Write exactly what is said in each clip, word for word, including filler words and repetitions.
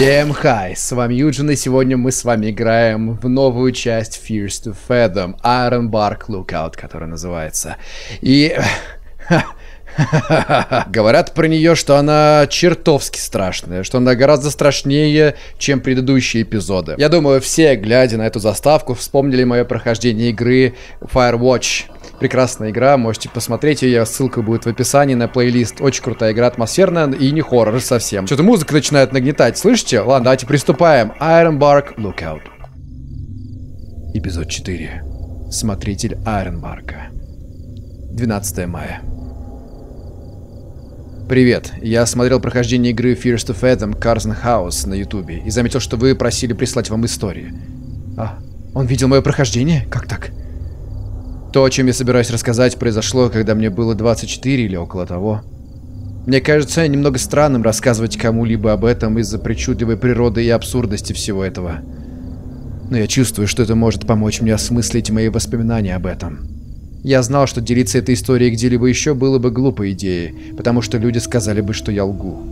Всем хай, с вами Юджин, и сегодня мы с вами играем в новую часть Fears to Fathom: Ironbark Lookout, которая называется. И... говорят про нее, что она чертовски страшная, что она гораздо страшнее, чем предыдущие эпизоды. Я думаю, все, глядя на эту заставку, вспомнили мое прохождение игры Firewatch. Прекрасная игра, можете посмотреть ее, ссылка будет в описании на плейлист. Очень крутая игра, атмосферная и не хоррор совсем. Что-то музыка начинает нагнетать, слышите? Ладно, давайте приступаем. Ironbark Lookout. Эпизод четыре. Смотритель Айронбарка. двенадцатое мая. Привет, я смотрел прохождение игры Fears to Fathom: Ironbark Lookout на ютубе и заметил, что вы просили прислать вам истории. А, он видел мое прохождение? Как так? То, о чем я собираюсь рассказать, произошло, когда мне было двадцать четыре или около того. Мне кажется немного странным рассказывать кому-либо об этом из-за причудливой природы и абсурдности всего этого. Но я чувствую, что это может помочь мне осмыслить мои воспоминания об этом. Я знал, что делиться этой историей где-либо еще было бы глупой идеей, потому что люди сказали бы, что я лгу.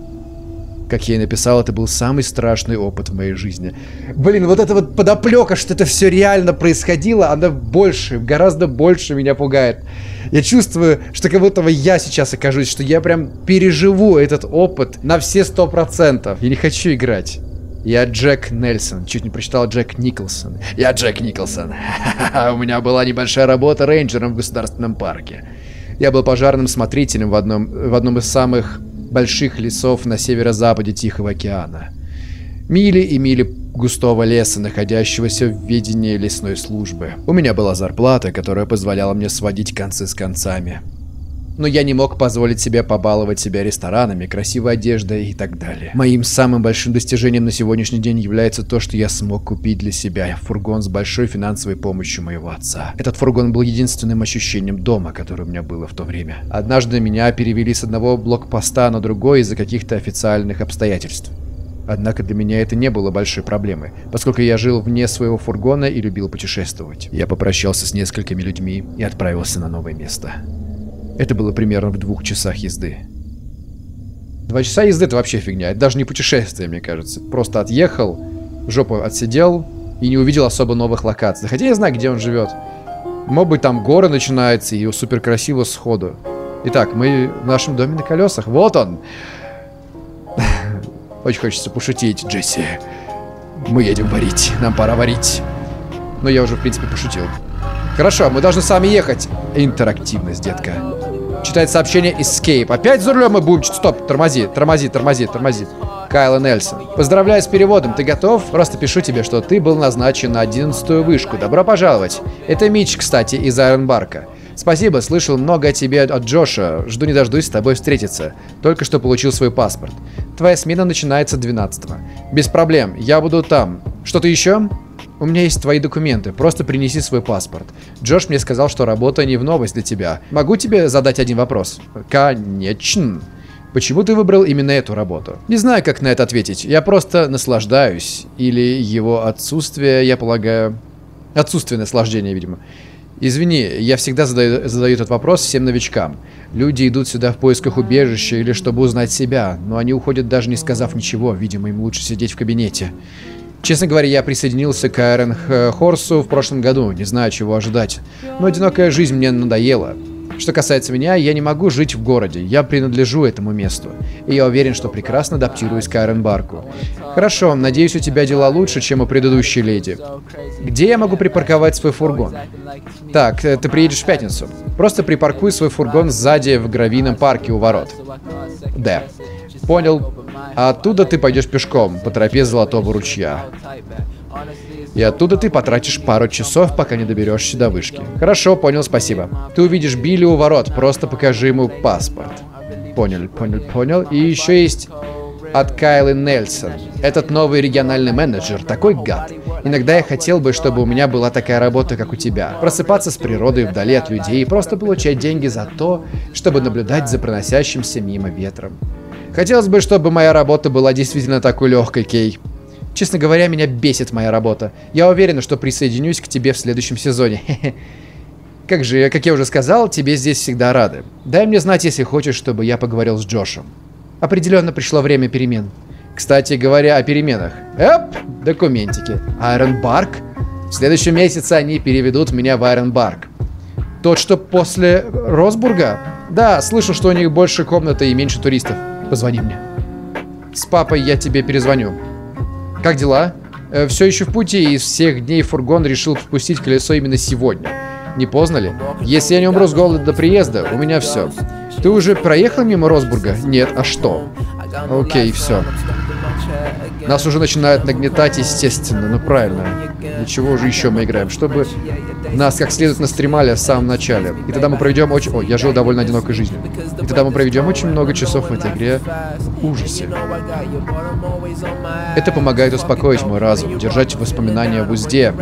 Как я и написал, это был самый страшный опыт в моей жизни. Блин, вот эта вот подоплека, что это все реально происходило, она больше, гораздо больше меня пугает. Я чувствую, что как будто я сейчас окажусь, что я прям переживу этот опыт на все сто процентов. Я не хочу играть. Я Джек Нельсон. Чуть не прочитал Джек Николсон. Я Джек Николсон. У меня была небольшая работа рейнджером в государственном парке. Я был пожарным смотрителем в одном, в одном из самых больших лесов на северо-западе Тихого океана. Мили и мили густого леса, находящегося в ведении лесной службы. У меня была зарплата, которая позволяла мне сводить концы с концами. Но я не мог позволить себе побаловать себя ресторанами, красивой одеждой и так далее. Моим самым большим достижением на сегодняшний день является то, что я смог купить для себя фургон с большой финансовой помощью моего отца. Этот фургон был единственным ощущением дома, которое у меня было в то время. Однажды меня перевели с одного блокпоста на другой из-за каких-то официальных обстоятельств. Однако для меня это не было большой проблемой, поскольку я жил вне своего фургона и любил путешествовать. Я попрощался с несколькими людьми и отправился на новое место. Это было примерно в двух часах езды. Два часа езды — это вообще фигня. Это даже не путешествие, мне кажется. Просто отъехал, жопу отсидел и не увидел особо новых локаций. Хотя я знаю, где он живет. Может быть, там горы начинаются и супер красиво сходу. Итак, мы в нашем доме на колесах. Вот он! Очень хочется пошутить, Джесси. Мы едем варить. Нам пора варить. Но я уже, в принципе, пошутил. Хорошо, мы должны сами ехать. Интерактивность, детка. Читает сообщение Escape. Опять за рулем мы будем... Стоп, тормози, тормози, тормози, тормози. Кайла Нельсон. Поздравляю с переводом. Ты готов? Просто пишу тебе, что ты был назначен на одиннадцатую вышку. Добро пожаловать. Это Митч, кстати, из Айронбарка. Спасибо, слышал много о тебе от Джоша. Жду не дождусь с тобой встретиться. Только что получил свой паспорт. Твоя смена начинается двенадцатого. Без проблем, я буду там. Что-то еще? У меня есть твои документы, просто принеси свой паспорт. Джош мне сказал, что работа не в новость для тебя. Могу тебе задать один вопрос? Конечно. Почему ты выбрал именно эту работу? Не знаю, как на это ответить. Я просто наслаждаюсь. Или его отсутствие, я полагаю... Отсутствие наслаждения, видимо. Извини, я всегда задаю, задаю этот вопрос всем новичкам. Люди идут сюда в поисках убежища или чтобы узнать себя, но они уходят, даже не сказав ничего. Видимо, им лучше сидеть в кабинете. Честно говоря, я присоединился к Айрон Хорсу в прошлом году, не знаю, чего ожидать. Но одинокая жизнь мне надоела. Что касается меня, я не могу жить в городе, я принадлежу этому месту. И я уверен, что прекрасно адаптируюсь к Айронбарку. Хорошо, надеюсь, у тебя дела лучше, чем у предыдущей леди. Где я могу припарковать свой фургон? Так, ты приедешь в пятницу. Просто припаркуй свой фургон сзади в гравийном парке у ворот. Да. Понял. А оттуда ты пойдешь пешком по тропе Золотого ручья. И оттуда ты потратишь пару часов, пока не доберешься до вышки. Хорошо, понял, спасибо. Ты увидишь Билли у ворот, просто покажи ему паспорт. Понял, понял, понял. И еще есть от Кайлы Нельсон. Этот новый региональный менеджер, такой гад. Иногда я хотел бы, чтобы у меня была такая работа, как у тебя. Просыпаться с природой вдали от людей и просто получать деньги за то, чтобы наблюдать за проносящимся мимо ветром. Хотелось бы, чтобы моя работа была действительно такой легкой, Кей. Честно говоря, меня бесит моя работа. Я уверена, что присоединюсь к тебе в следующем сезоне. Как же, как я уже сказал, тебе здесь всегда рады. Дай мне знать, если хочешь, чтобы я поговорил с Джошем. Определенно пришло время перемен. Кстати говоря, о переменах. Эп, документики. Ironbark. В следующем месяце они переведут меня в Ironbark. Тот, что после Росбурга? Да, слышу, что у них больше комнаты и меньше туристов. Позвони мне. С папой я тебе перезвоню. Как дела? Все еще в пути, и из всех дней фургон решил впустить колесо именно сегодня. Не поздно ли? Если я не умру с голода до приезда, у меня все. Ты уже проехал мимо Росбурга? Нет, а что? Окей, все. Нас уже начинают нагнетать, естественно, ну правильно. Ничего же еще мы играем, чтобы нас как следует настримали в самом начале. И тогда мы проведем очень... О, я жил довольно одинокой жизнью. И тогда мы проведем очень много часов в этой игре в ужасе. Это помогает успокоить мой разум, держать воспоминания в узде.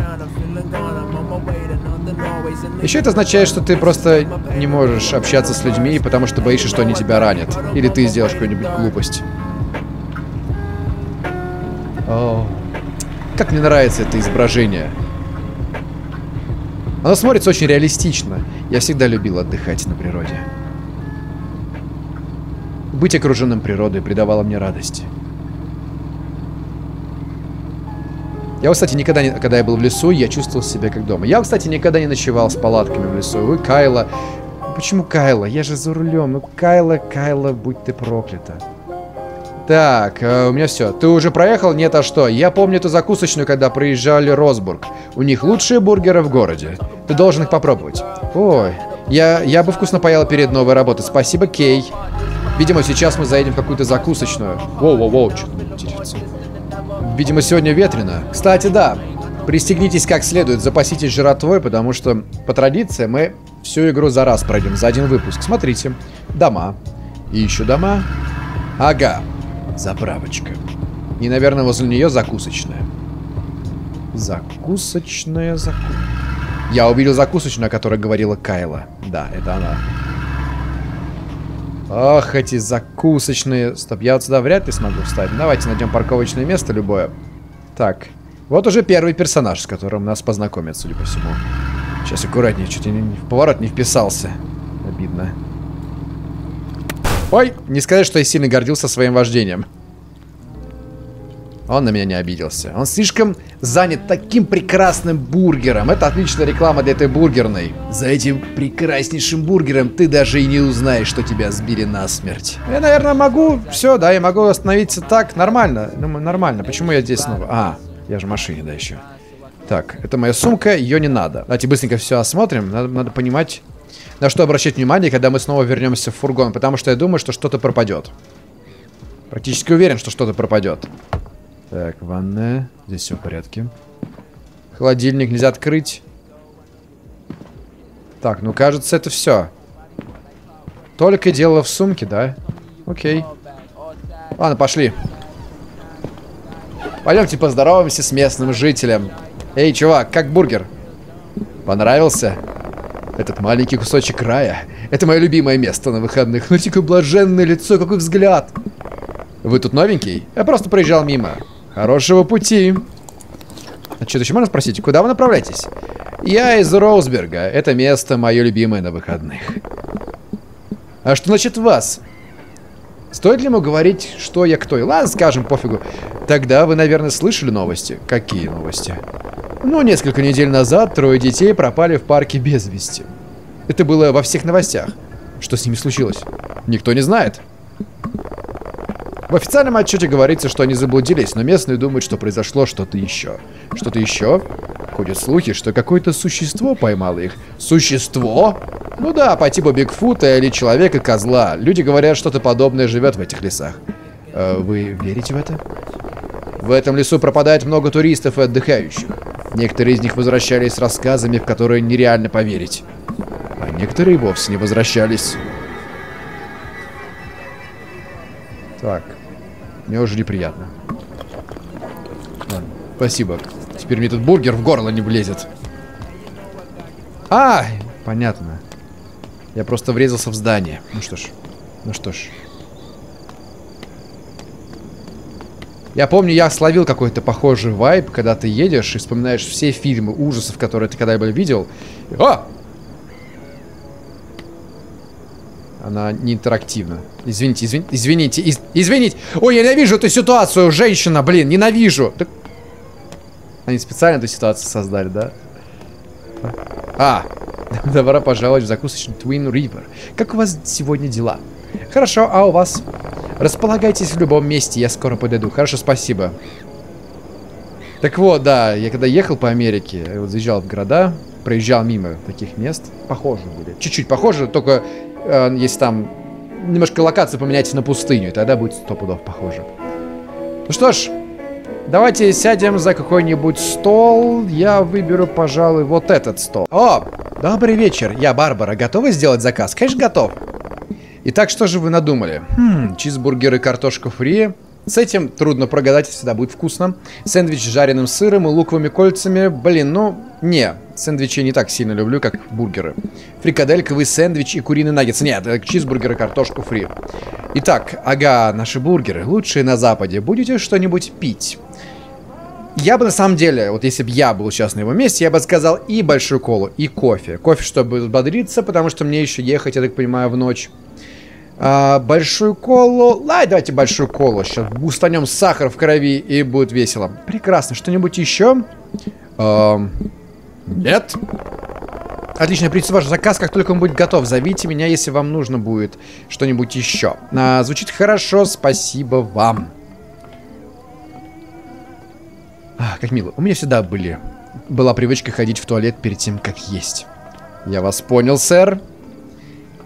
Еще это означает, что ты просто не можешь общаться с людьми, потому что боишься, что они тебя ранят. Или ты сделаешь какую-нибудь глупость. О, как мне нравится это изображение. Оно смотрится очень реалистично. Я всегда любил отдыхать на природе. Быть окруженным природой придавало мне радость. Я, кстати, никогда не... Когда я был в лесу, я чувствовал себя как дома. Я, кстати, никогда не ночевал с палатками в лесу. Вы, Кайла... Почему Кайла? Я же за рулем. Ну, Кайла, Кайла, будь ты проклята. Так, э, у меня все. Ты уже проехал? Нет, а что? Я помню эту закусочную, когда проезжали Росбург. У них лучшие бургеры в городе. Ты должен их попробовать. Ой, я, я бы вкусно поел перед новой работой. Спасибо, Кей. Видимо, сейчас мы заедем в какую-то закусочную. Воу-воу-воу, что-то мне интересно. Видимо, сегодня ветрено. Кстати, да. Пристегнитесь как следует, запаситесь жратвой, потому что, по традиции, мы всю игру за раз пройдем, за один выпуск. Смотрите. Дома. И еще дома. Ага. Заправочка. И, наверное, возле нее закусочная. Закусочная, закусочная. Я увидел закусочную, о которой говорила Кайла. Да, это она. Ах, эти закусочные. Стоп, я вот сюда вряд ли смогу встать. Давайте найдем парковочное место любое. Так, вот уже первый персонаж, с которым нас познакомят, судя по всему. Сейчас аккуратнее, чуть не в поворот не вписался. Обидно. Ой, не сказать, что я сильно гордился своим вождением. Он на меня не обиделся. Он слишком занят таким прекрасным бургером. Это отличная реклама для этой бургерной. За этим прекраснейшим бургером ты даже и не узнаешь, что тебя сбили насмерть. Я, наверное, могу. Все, да, я могу остановиться так. Нормально. Думаю, нормально. Почему я здесь снова? А, я же в машине, да, еще. Так, это моя сумка, ее не надо. Давайте быстренько все осмотрим. Надо, надо понимать, на что обращать внимание, когда мы снова вернемся в фургон. Потому что я думаю, что что-то пропадет. Практически уверен, что что-то пропадет. Так, ванная. Здесь все в порядке. Холодильник нельзя открыть. Так, ну кажется, это все. Только дело в сумке, да? Окей. Ладно, пошли. Пойдемте поздороваемся с местным жителем. Эй, чувак, как бургер? Понравился? Этот маленький кусочек рая. Это мое любимое место на выходных. Ну, такое блаженное лицо, какой взгляд. Вы тут новенький? Я просто проезжал мимо. Хорошего пути. А что, еще можно спросить? Куда вы направляетесь? Я из Роузберга. Это место мое любимое на выходных. А что насчет вас? Стоит ли ему говорить, что я кто? И ладно, скажем, пофигу. Тогда вы, наверное, слышали новости. Какие новости? Ну, несколько недель назад трое детей пропали в парке без вести. Это было во всех новостях. Что с ними случилось? Никто не знает. В официальном отчете говорится, что они заблудились, но местные думают, что произошло что-то еще. Что-то еще? Ходят слухи, что какое-то существо поймало их. Существо? Ну да, по типу Бигфута или Человека-козла. Люди говорят, что-то подобное живет в этих лесах. Э, вы верите в это? В этом лесу пропадает много туристов и отдыхающих. Некоторые из них возвращались с рассказами, в которые нереально поверить. А некоторые вовсе не возвращались. Так. Мне уже неприятно. Ладно, спасибо. Теперь мне этот бургер в горло не влезет. А, понятно. Я просто врезался в здание. Ну что ж, ну что ж. Я помню, я словил какой-то похожий вайб, когда ты едешь и вспоминаешь все фильмы ужасов, которые ты когда-либо видел. О! Она не интерактивна. Извините, извините, извините, из, извините. Ой, я ненавижу эту ситуацию, женщина, блин, ненавижу. Так... Они специально эту ситуацию создали, да? А, добро пожаловать в закусочный Twin River. Как у вас сегодня дела? Хорошо, а у вас? Располагайтесь в любом месте, я скоро подойду. Хорошо, спасибо. Так вот, да, я когда ехал по Америке, вот заезжал в города, проезжал мимо таких мест. Похоже были. Чуть-чуть похоже, только э, если там немножко локацию поменять на пустыню, тогда будет сто пудов похоже. Ну что ж, давайте сядем за какой-нибудь стол. Я выберу, пожалуй, вот этот стол. О, добрый вечер, я Барбара. Готовы сделать заказ? Конечно, готов. Итак, что же вы надумали? Хм, чизбургеры, картошка фри. С этим трудно прогадать, всегда будет вкусно. Сэндвич с жареным сыром и луковыми кольцами. Блин, ну, не. Сэндвичи не так сильно люблю, как бургеры. Фрикадельковый сэндвич и куриный наггетс. Нет, чизбургеры, картошку фри. Итак, ага, наши бургеры. Лучшие на Западе. Будете что-нибудь пить? Я бы на самом деле, вот если бы я был сейчас на его месте, я бы сказал и большую колу, и кофе. Кофе, чтобы взбодриться, потому что мне еще ехать, я так понимаю, в ночь. А, большую колу. Лай, давайте большую колу. Сейчас устанем сахар в крови и будет весело. Прекрасно. Что-нибудь еще? А, нет. Отлично, принесу ваш заказ, как только он будет готов. Зовите меня, если вам нужно будет что-нибудь еще. А, звучит хорошо, спасибо вам. А, как мило. У меня всегда были, была привычка ходить в туалет перед тем, как есть. Я вас понял, сэр.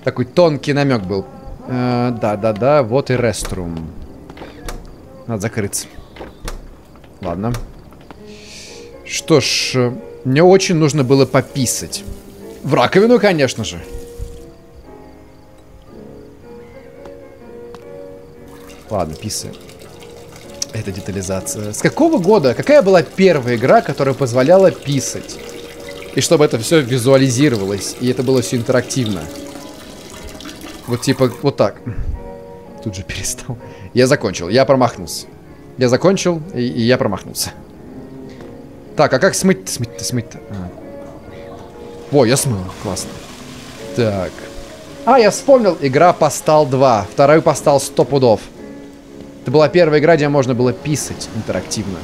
Такой тонкий намек был. Да-да-да, вот и реструм. Надо закрыться. Ладно. Что ж, мне очень нужно было пописать. В раковину, конечно же. Ладно, писаем. Это детализация. С какого года? Какая была первая игра, которая позволяла писать? И чтобы это все визуализировалось, и это было все интерактивно. Вот типа, вот так. Тут же перестал. Я закончил, я промахнулся. Я закончил, и, и я промахнулся. Так, а как смыть-то, смыть-то, смыть-то? А. Во, я смыл, классно. Так. А, я вспомнил, игра Постал два. Вторую Постал сто пудов. Это была первая игра, где можно было писать интерактивно.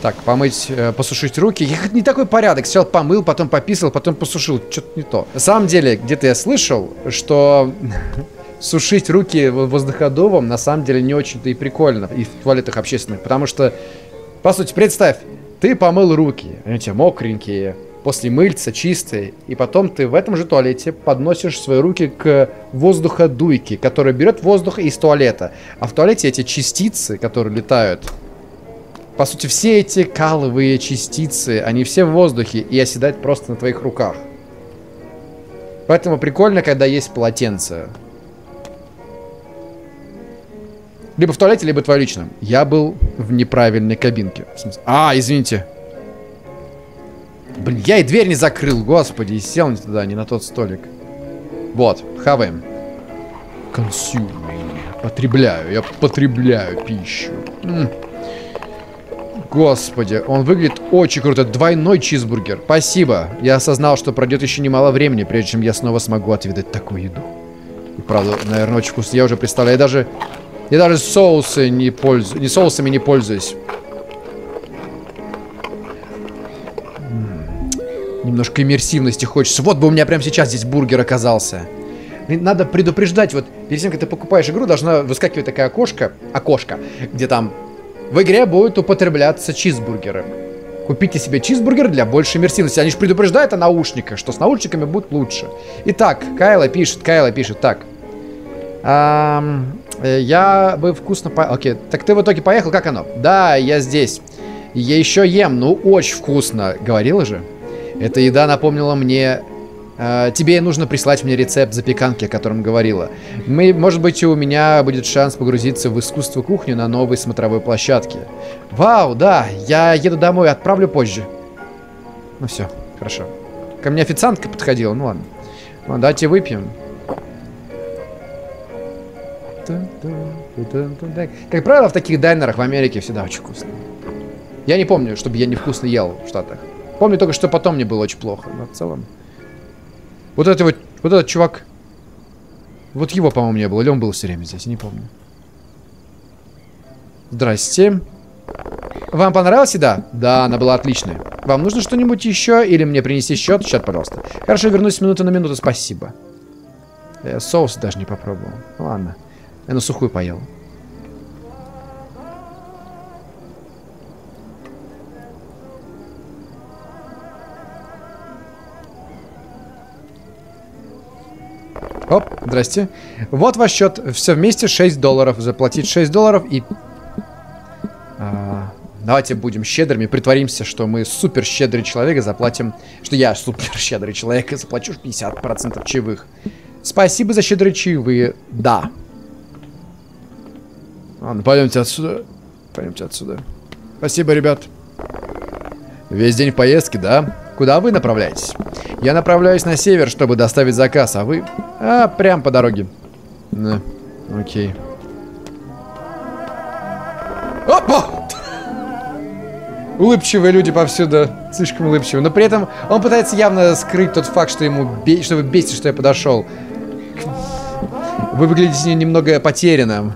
Так, помыть, э, посушить руки. Я не такой порядок. Сначала помыл, потом пописал, потом посушил. Что-то не то. На самом деле, где-то я слышал, что сушить руки воздуходувом на самом деле не очень-то и прикольно. И в туалетах общественных. Потому что, по сути, представь, ты помыл руки. Они у тебя мокренькие, после мыльца чистые. И потом ты в этом же туалете подносишь свои руки к воздуходуйке, которая берет воздух из туалета. А в туалете эти частицы, которые летают... По сути, все эти каловые частицы, они все в воздухе и оседают просто на твоих руках. Поэтому прикольно, когда есть полотенце. Либо в туалете, либо в твоем личном. Я был в неправильной кабинке. В смысле? А, извините. Блин, я и дверь не закрыл, господи, и сел не туда, не на тот столик. Вот, хаваем. Consuming. Потребляю, я потребляю пищу. М-м. Господи, он выглядит очень круто. Двойной чизбургер. Спасибо. Я осознал, что пройдет еще немало времени, прежде чем я снова смогу отведать такую еду. И правда, наверное, очень вкусно. Я уже представляю. Я даже, я даже соусы не пользу, не соусами не пользуюсь. М-м-м. Немножко иммерсивности хочется. Вот бы у меня прямо сейчас здесь бургер оказался. Надо предупреждать. Вот перед тем, как ты покупаешь игру, должна выскакивать такая окошко, окошко, где там... В игре будут употребляться чизбургеры. Купите себе чизбургер для большей иммерсивности. Они же предупреждают о наушниках, что с наушниками будет лучше. Итак, Кайла пишет, Кайла пишет, так. Эм, я бы вкусно поел. Окей, так ты в итоге поехал, как оно? Да, я здесь. Я еще ем, ну очень вкусно. Говорила же. Эта еда напомнила мне... Э, тебе нужно прислать мне рецепт запеканки, о котором говорила. Мы, может быть, у меня будет шанс погрузиться в искусство кухни на новой смотровой площадке. Вау, да, я еду домой, отправлю позже. Ну все, хорошо. Ко мне официантка подходила, ну ладно. Ну, давайте выпьем. Как правило, в таких дайнерах в Америке всегда очень вкусно. Я не помню, чтобы я невкусно ел в Штатах. Помню только, что потом мне было очень плохо, но в целом... Вот это вот, вот этот чувак. Вот его, по-моему, не было. Или он был все время здесь, не помню. Здрасте. Вам понравилась еда? Да, она была отличная. Вам нужно что-нибудь еще? Или мне принести счет? Счет, пожалуйста. Хорошо, вернусь с минуты на минуту, спасибо. Я соус даже не попробовал. Ладно. Я на сухую поел. Оп, здрасте. Вот ваш счет. Все вместе шесть долларов. Заплатить шесть долларов и... А, давайте будем щедрыми. Притворимся, что мы супер щедрый человек и заплатим... Что я супер щедрый человек и заплачу пятьдесят процентов чаевых. Спасибо за щедрые чаевые. Да. Ладно, пойдемте отсюда. Пойдемте отсюда. Спасибо, ребят. Весь день в поездке, да? Куда вы направляетесь? Я направляюсь на север, чтобы доставить заказ, а вы... А, прям по дороге. Да. Окей. Опа! Улыбчивые люди повсюду. Слишком улыбчивые. Но при этом он пытается явно скрыть тот факт, что ему бе... что вы бесите, что я подошел. Вы выглядите немного потерянным.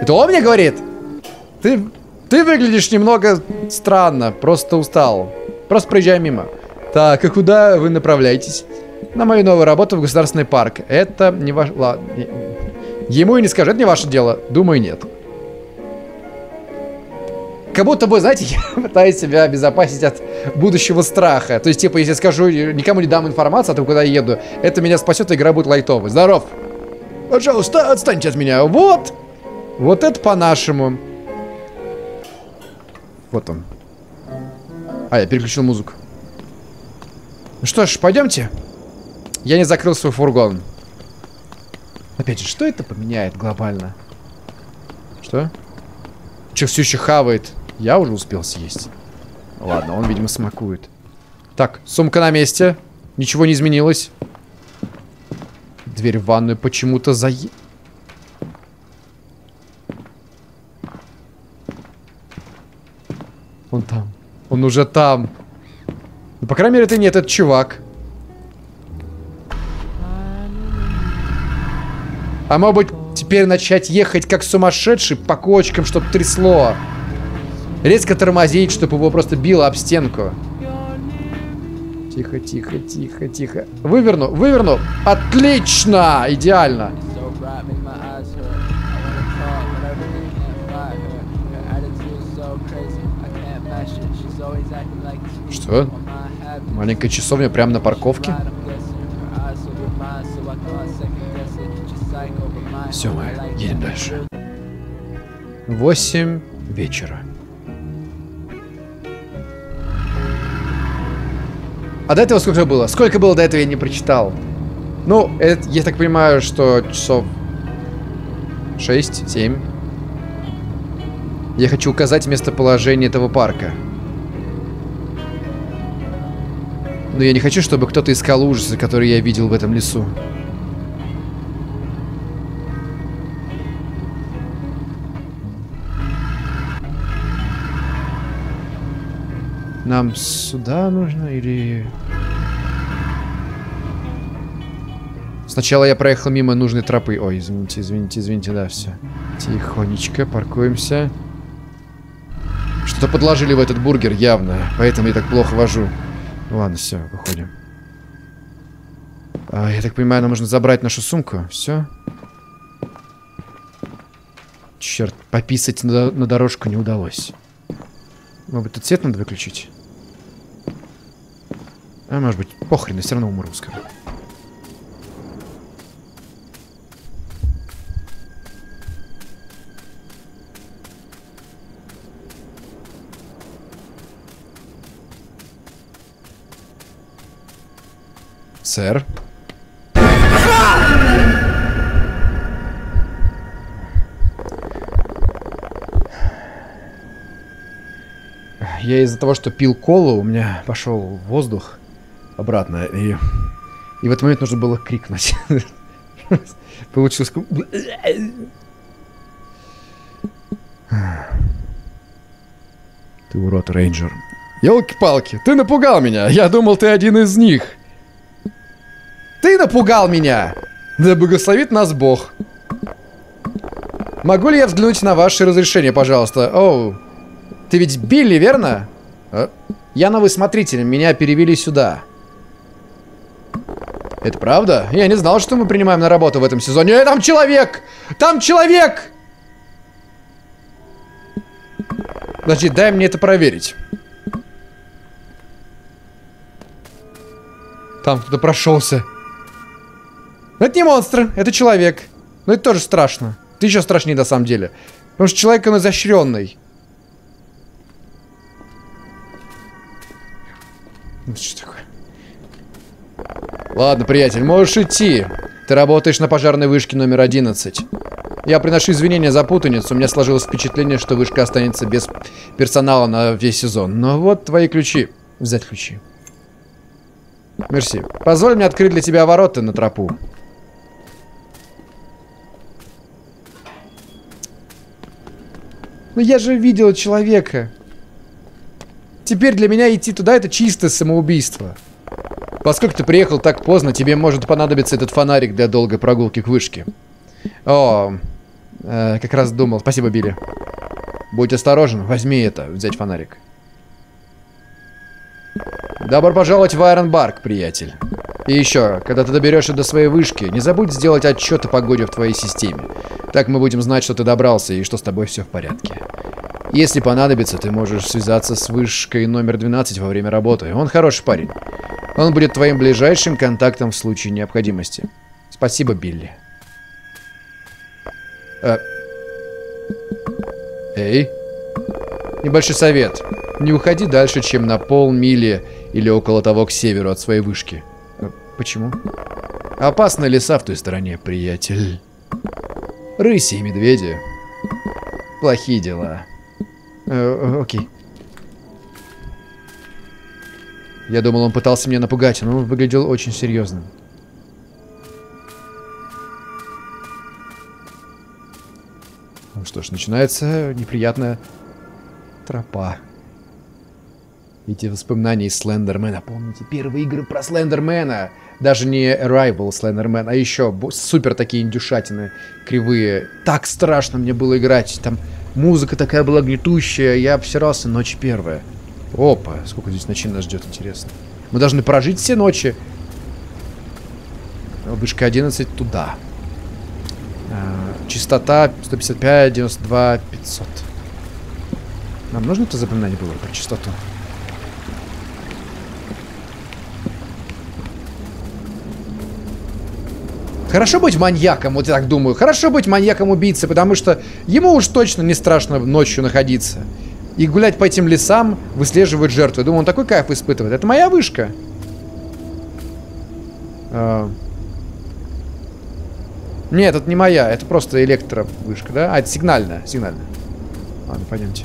Это он мне говорит? Ты... Ты выглядишь немного странно. Просто устал. Просто проезжай мимо. Так, а куда вы направляетесь? На мою новую работу в государственный парк. Это не ваше... Ладно. Ему и не скажу. Это не ваше дело. Думаю, нет. Как будто бы, знаете, я пытаюсь себя обезопасить от будущего страха. То есть, типа, если я скажу, никому не дам информацию о том, куда я еду, это меня спасет, и игра будет лайтовой. Здоров. Пожалуйста, отстаньте от меня. Вот. Вот это по-нашему. Вот он. А, я переключил музыку. Ну что ж, пойдемте. Я не закрыл свой фургон. Опять же, что это поменяет глобально? Что? Че, все еще хавает? Я уже успел съесть. Ладно, он, видимо, смакует. Так, сумка на месте. Ничего не изменилось. Дверь в ванную почему-то за... Он там. Он уже там. Ну, по крайней мере, это не этот чувак. А может быть, теперь начать ехать как сумасшедший по кочкам, чтобы трясло. Резко тормозить, чтобы его просто било об стенку. Тихо, тихо, тихо, тихо. Выверну, выверну. Отлично! Идеально. Что? Маленькая часовня прямо на парковке? Все, мы едем дальше. восемь вечера. А до этого сколько было? Сколько было до этого, я не прочитал. Ну, это, я так понимаю, что часов шесть-семь. Я хочу указать местоположение этого парка. Но я не хочу, чтобы кто-то искал ужасы, которые я видел в этом лесу. Нам сюда нужно или... Сначала я проехал мимо нужной тропы. Ой, извините, извините, извините, да, все. Тихонечко паркуемся. Что-то подложили в этот бургер явно, поэтому я так плохо вожу. Ладно, все, выходим. А, я так понимаю, нам нужно забрать нашу сумку. Все. Черт, пописать на, на дорожку не удалось. Может быть, тут свет надо выключить? А может быть, похрен, я все равно умру скоро. Сэр. Я из-за того, что пил колу, у меня пошел воздух обратно, и, и в этот момент нужно было крикнуть. Получилось... Ты урод, рейнджер. Ёлки-палки, ты напугал меня, я думал, ты один из них. Ты напугал меня! Да благословит нас Бог. Могу ли я взглянуть на ваше разрешение, пожалуйста? Оу. Ты ведь Билли, верно? Я новый смотритель, меня перевели сюда. Это правда? Я не знал, что мы принимаем на работу в этом сезоне. Э, там человек! Там человек! Значит, дай мне это проверить. Там кто-то прошелся. Но это не монстр, это человек. Но это тоже страшно. Это еще страшнее на самом деле. Потому что человек, он изощренный. Это что такое? Ладно, приятель, можешь идти. Ты работаешь на пожарной вышке номер одиннадцать. Я приношу извинения за путаницу. У меня сложилось впечатление, что вышка останется без персонала на весь сезон. Но вот твои ключи. Взять ключи. Мерси. Позволь мне открыть для тебя ворота на тропу. Но я же видел человека. Теперь для меня идти туда — это чистое самоубийство. Поскольку ты приехал так поздно, тебе может понадобиться этот фонарик для долгой прогулки к вышке. О, э, как раз думал. Спасибо, Билли. Будь осторожен, возьми это, взять фонарик. Добро пожаловать в Айронбарк, приятель. И еще, когда ты доберешься до своей вышки, не забудь сделать отчет о погоде в твоей системе. Так мы будем знать, что ты добрался и что с тобой все в порядке. Если понадобится, ты можешь связаться с вышкой номер двенадцать во время работы. Он хороший парень. Он будет твоим ближайшим контактом в случае необходимости. Спасибо, Билли. Э... Эй. Небольшой совет. Не уходи дальше, чем на полмили или около того к северу от своей вышки. Э, почему? Опасны леса в той стороне, приятель. Рыси и медведи. Плохие дела. Э, окей. Я думал, он пытался меня напугать, но он выглядел очень серьезным. Ну что ж, начинается неприятная тропа. Эти воспоминания из Слендермена. Помните, первые игры про Слендермена. Даже не Arrival Слендермен, а еще супер такие индюшатины кривые. Так страшно мне было играть. Там музыка такая была гнетущая. Я обсирался, ночь первая. Опа, сколько здесь ночей нас ждет, интересно. Мы должны прожить все ночи. Вышка одиннадцать туда. А, частота сто пятьдесят пять, девяносто два, пятьсот. Нам нужно это запоминание было про частоту? Хорошо быть маньяком, вот я так думаю. Хорошо быть маньяком-убийцей, потому что ему уж точно не страшно ночью находиться. И гулять по этим лесам, выслеживать жертву. Я думаю, он такой кайф испытывает. Это моя вышка. А... Нет, это не моя. Это просто электровышка, да? А, это сигнальная. Сигнальная. Ладно, пойдемте.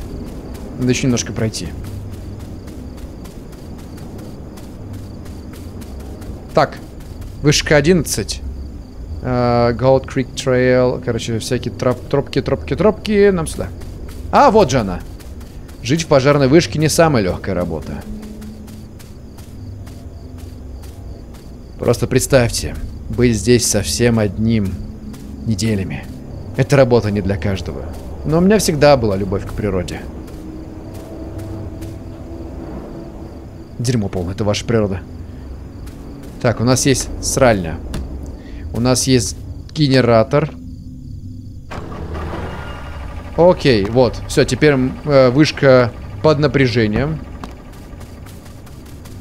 Надо еще немножко пройти. Так. Вышка одиннадцать. А, Gold Creek Trail. Короче, всякие троп, тропки, тропки, тропки. Нам сюда. А, вот же она. Жить в пожарной вышке не самая легкая работа. Просто представьте, быть здесь совсем одним неделями. Эта работа не для каждого. Но у меня всегда была любовь к природе. Дерьмо полное, это ваша природа. Так, у нас есть сральня. У нас есть генератор. Окей, вот. Все, теперь э, вышка под напряжением.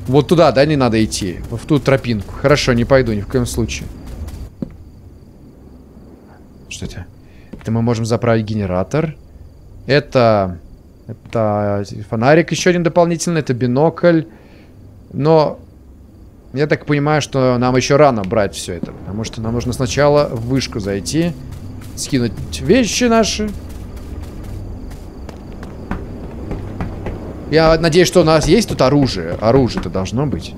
Вот туда, да, не надо идти? В ту тропинку. Хорошо, не пойду ни в коем случае. Что это? Это мы можем заправить генератор. Это... Это фонарик еще один дополнительный. Это бинокль. Но... Я так понимаю, что нам еще рано брать все это. Потому что нам нужно сначала в вышку зайти. Скинуть вещи наши. Я надеюсь, что у нас есть тут оружие. Оружие-то должно быть.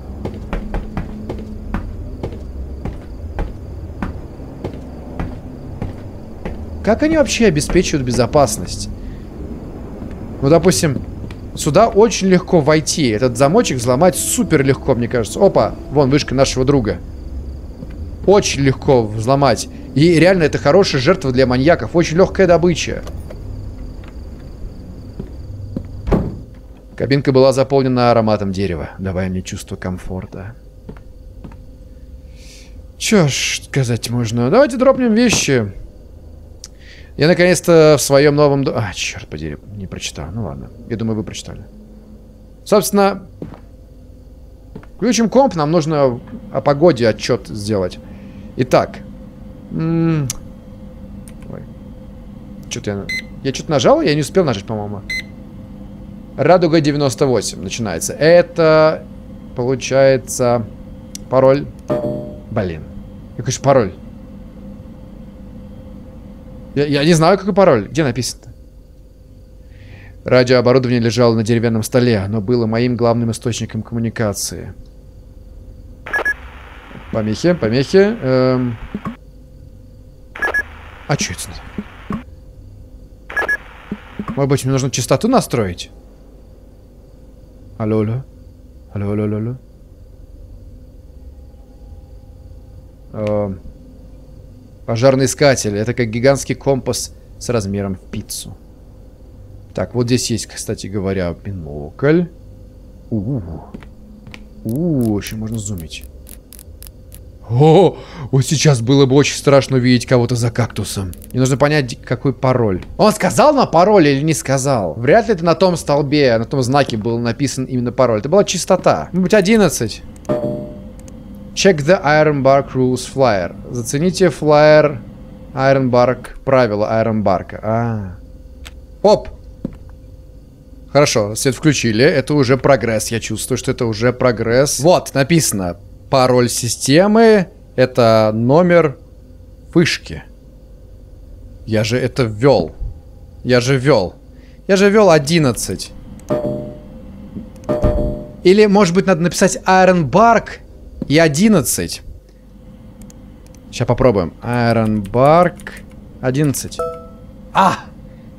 Как они вообще обеспечивают безопасность? Ну, допустим, сюда очень легко войти. Этот замочек взломать супер легко, мне кажется. Опа, вон вышка нашего друга. очень легко взломать. И реально это хорошая жертва для маньяков. Очень легкая добыча. Кабинка была заполнена ароматом дерева, давая мне чувство комфорта. Чё ж сказать можно? Давайте дропнем вещи. Я наконец-то в своем новом... До... А, черт подери, не прочитал. Ну ладно, я думаю, вы прочитали. Собственно, включим комп, нам нужно о погоде отчет сделать. Итак. М-м... Ой. Что-то я... Я что-то нажал? Я не успел нажать, по-моему. Радуга девяносто восемь начинается. Это, получается, пароль... Блин. Какой же пароль? Я, я не знаю, какой пароль. Где написано-то? Радиооборудование лежало на деревянном столе. Оно было моим главным источником коммуникации. Помехи, помехи. Эм... А что это? Может быть, мне нужно частоту настроить? Алло, алло. Алло, алло, алло. Пожарный искатель. Это как гигантский компас с размером в пиццу. Так, вот здесь есть, кстати говоря, бинокль. У-у-у. Еще можно зумить. О, вот сейчас было бы очень страшно увидеть кого-то за кактусом. Мне нужно понять, какой пароль. Он сказал на пароль или не сказал? Вряд ли это на том столбе, на том знаке был написан именно пароль. Это была чистота. Может быть, одиннадцать. Check the Ironbark Rules Flyer. Зацените флайер Ironbark, правила Ironbark. А. Оп! Хорошо, свет включили. Это уже прогресс. Я чувствую, что это уже прогресс. Вот, написано. Пароль системы. Это номер вышки. Я же это ввел. Я же ввел. Я же ввел одиннадцать. Или, может быть, надо написать Ironbark... И одиннадцать. Сейчас попробуем. Ironbark одиннадцать. А!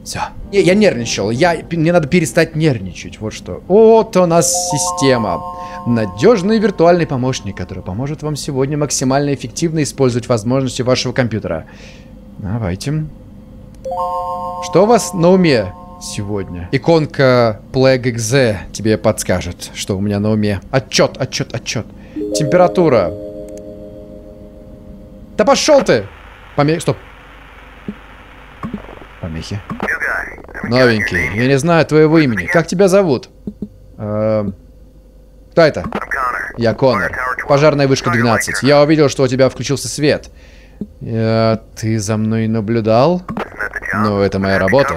Все. Я, я нервничал. Я, мне надо перестать нервничать. Вот что. Вот у нас система. Надежный виртуальный помощник, который поможет вам сегодня максимально эффективно использовать возможности вашего компьютера. Давайте. Что у вас на уме сегодня? Иконка плэг точка экзе тебе подскажет, что у меня на уме. Отчет, отчет, отчет. Температура. Да пошел ты! Помех... Стоп. Помехи. Новенький. Я не знаю твоего имени. Как тебя зовут? Эм... Кто это? Я Коннор. Пожарная вышка двенадцать. Я увидел, что у тебя включился свет. Я... Ты за мной наблюдал? Ну, это моя работа.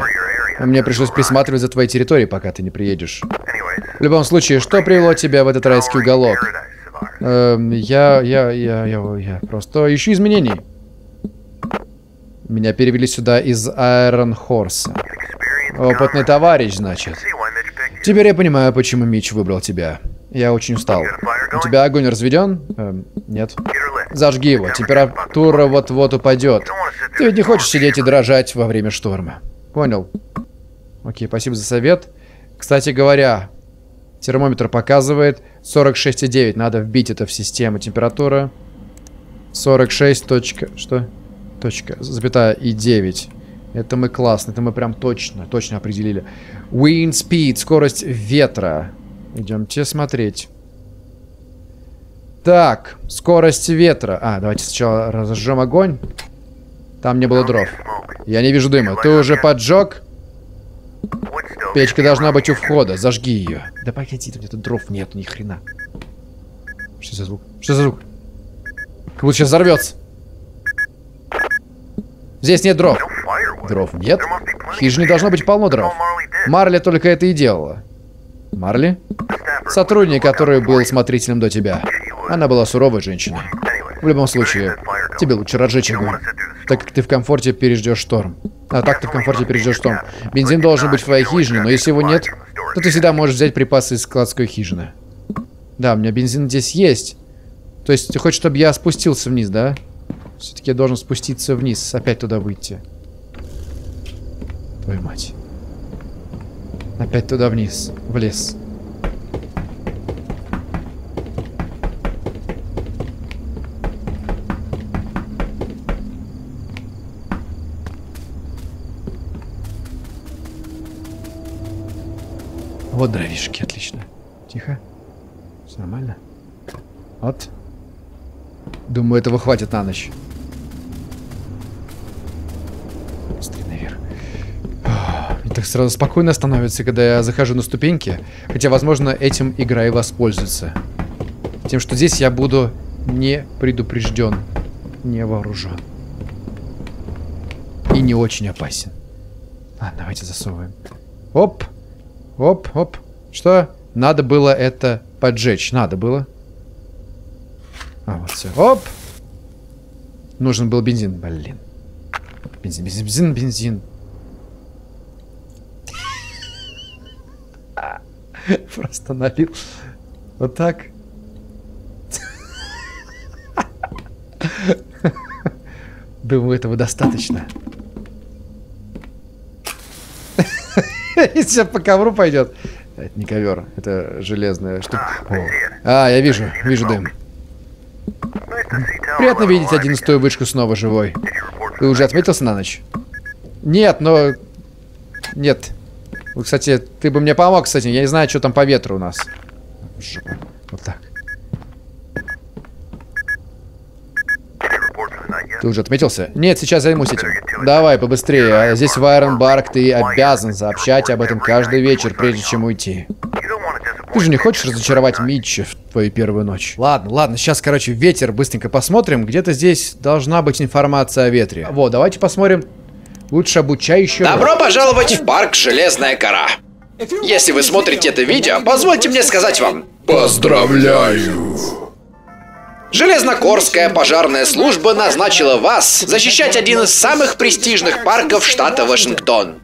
Мне пришлось присматривать за твоей территорией, пока ты не приедешь. В любом случае, что привело тебя в этот райский уголок? Эм, я, я, я, я, я просто ищу изменений. Меня перевели сюда из Iron Horse. Опытный товарищ, значит. Теперь я понимаю, почему Митч выбрал тебя. Я очень устал. У тебя огонь разведен? Эм, нет. Зажги его. Температура вот-вот упадет. Ты ведь не хочешь сидеть и дрожать во время шторма. Понял. Окей, спасибо за совет. Кстати говоря... Термометр показывает сорок шесть и девять. Надо вбить это в систему. Температура сорок шесть. Точка, что? Точка, запятая и девять. Это мы классно. Это мы прям точно, точно определили. Wind speed, скорость ветра. Идемте смотреть. Так, скорость ветра. А, давайте сначала разожжем огонь. Там не было дров. Я не вижу дыма. Ты уже поджег? Печка должна быть у входа. Зажги ее. Да погоди, тут где-то дров нет, ни хрена. Что за звук? Что за звук? Как будто сейчас взорвется. Здесь нет дров. Дров нет. В хижине должно быть полно дров. Марли только это и делала. Марли? Сотрудник, который был смотрителем до тебя. Она была суровой женщиной. В любом случае, тебе лучше разжечь огонь. Так как ты в комфорте переждешь шторм. А так ты в комфорте переждешь шторм. Бензин должен быть в твоей хижине, но если его нет, то ты всегда можешь взять припасы из складской хижины. Да, у меня бензин здесь есть. То есть ты хочешь, чтобы я спустился вниз, да? Все-таки я должен спуститься вниз, опять туда выйти. Твою мать. Опять туда вниз, в лес. Вот дровишки, отлично. Тихо. Все нормально. Вот. Думаю, этого хватит на ночь. Быстрее наверх. Мне так сразу спокойно становится, когда я захожу на ступеньки. Хотя, возможно, этим игра и воспользуется. Тем, что здесь я буду не предупрежден, не вооружен. И не очень опасен. Ладно, давайте засовываем. Оп! Оп, оп. Что? Надо было это поджечь. Надо было. А, вот все. Оп! Нужен был бензин. Блин. Бензин, бензин, бензин, бензин. Просто налил. Вот так. Думаю, этого достаточно. И сейчас по ковру пойдет. Это не ковер, это железная штука. О. А, я вижу, вижу дым. Приятно видеть одиннадцатую вышку снова живой. Ты уже отметился на ночь? Нет, но... Нет. Ну, кстати, ты бы мне помог с этим. Я не знаю, что там по ветру у нас. Вот так. Ты уже отметился? Нет, сейчас займусь этим. Давай, побыстрее. Здесь в Айронбарк ты обязан сообщать об этом каждый вечер, прежде чем уйти. Ты же не хочешь разочаровать Митча в твою первую ночь? Ладно, ладно, сейчас, короче, ветер. Быстренько посмотрим. Где-то здесь должна быть информация о ветре. Вот, давайте посмотрим. Лучше обучающего. Добро пожаловать в парк Железная гора. Если вы смотрите это видео, позвольте мне сказать вам... Поздравляю! Железногорская пожарная служба назначила вас защищать один из самых престижных парков штата Вашингтон.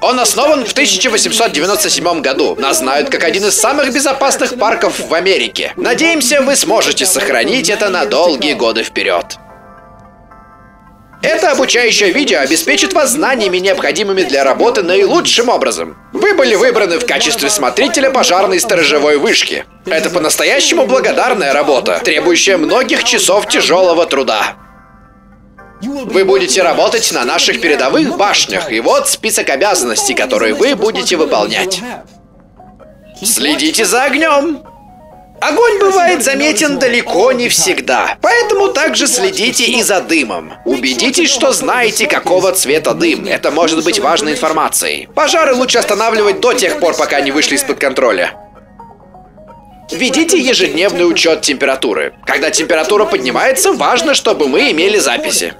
Он основан в тысяча восемьсот девяносто седьмом году. Нас знают как один из самых безопасных парков в Америке. Надеемся, вы сможете сохранить это на долгие годы вперед. Это обучающее видео обеспечит вас знаниями, необходимыми для работы наилучшим образом. Вы были выбраны в качестве смотрителя пожарной сторожевой вышки. Это по-настоящему благодарная работа, требующая многих часов тяжелого труда. Вы будете работать на наших передовых башнях, и вот список обязанностей, которые вы будете выполнять. Следите за огнем! Огонь бывает заметен далеко не всегда, поэтому также следите и за дымом. Убедитесь, что знаете, какого цвета дым. Это может быть важной информацией. Пожары лучше останавливать до тех пор, пока не вышли из-под контроля. Ведите ежедневный учет температуры. Когда температура поднимается, важно, чтобы мы имели записи.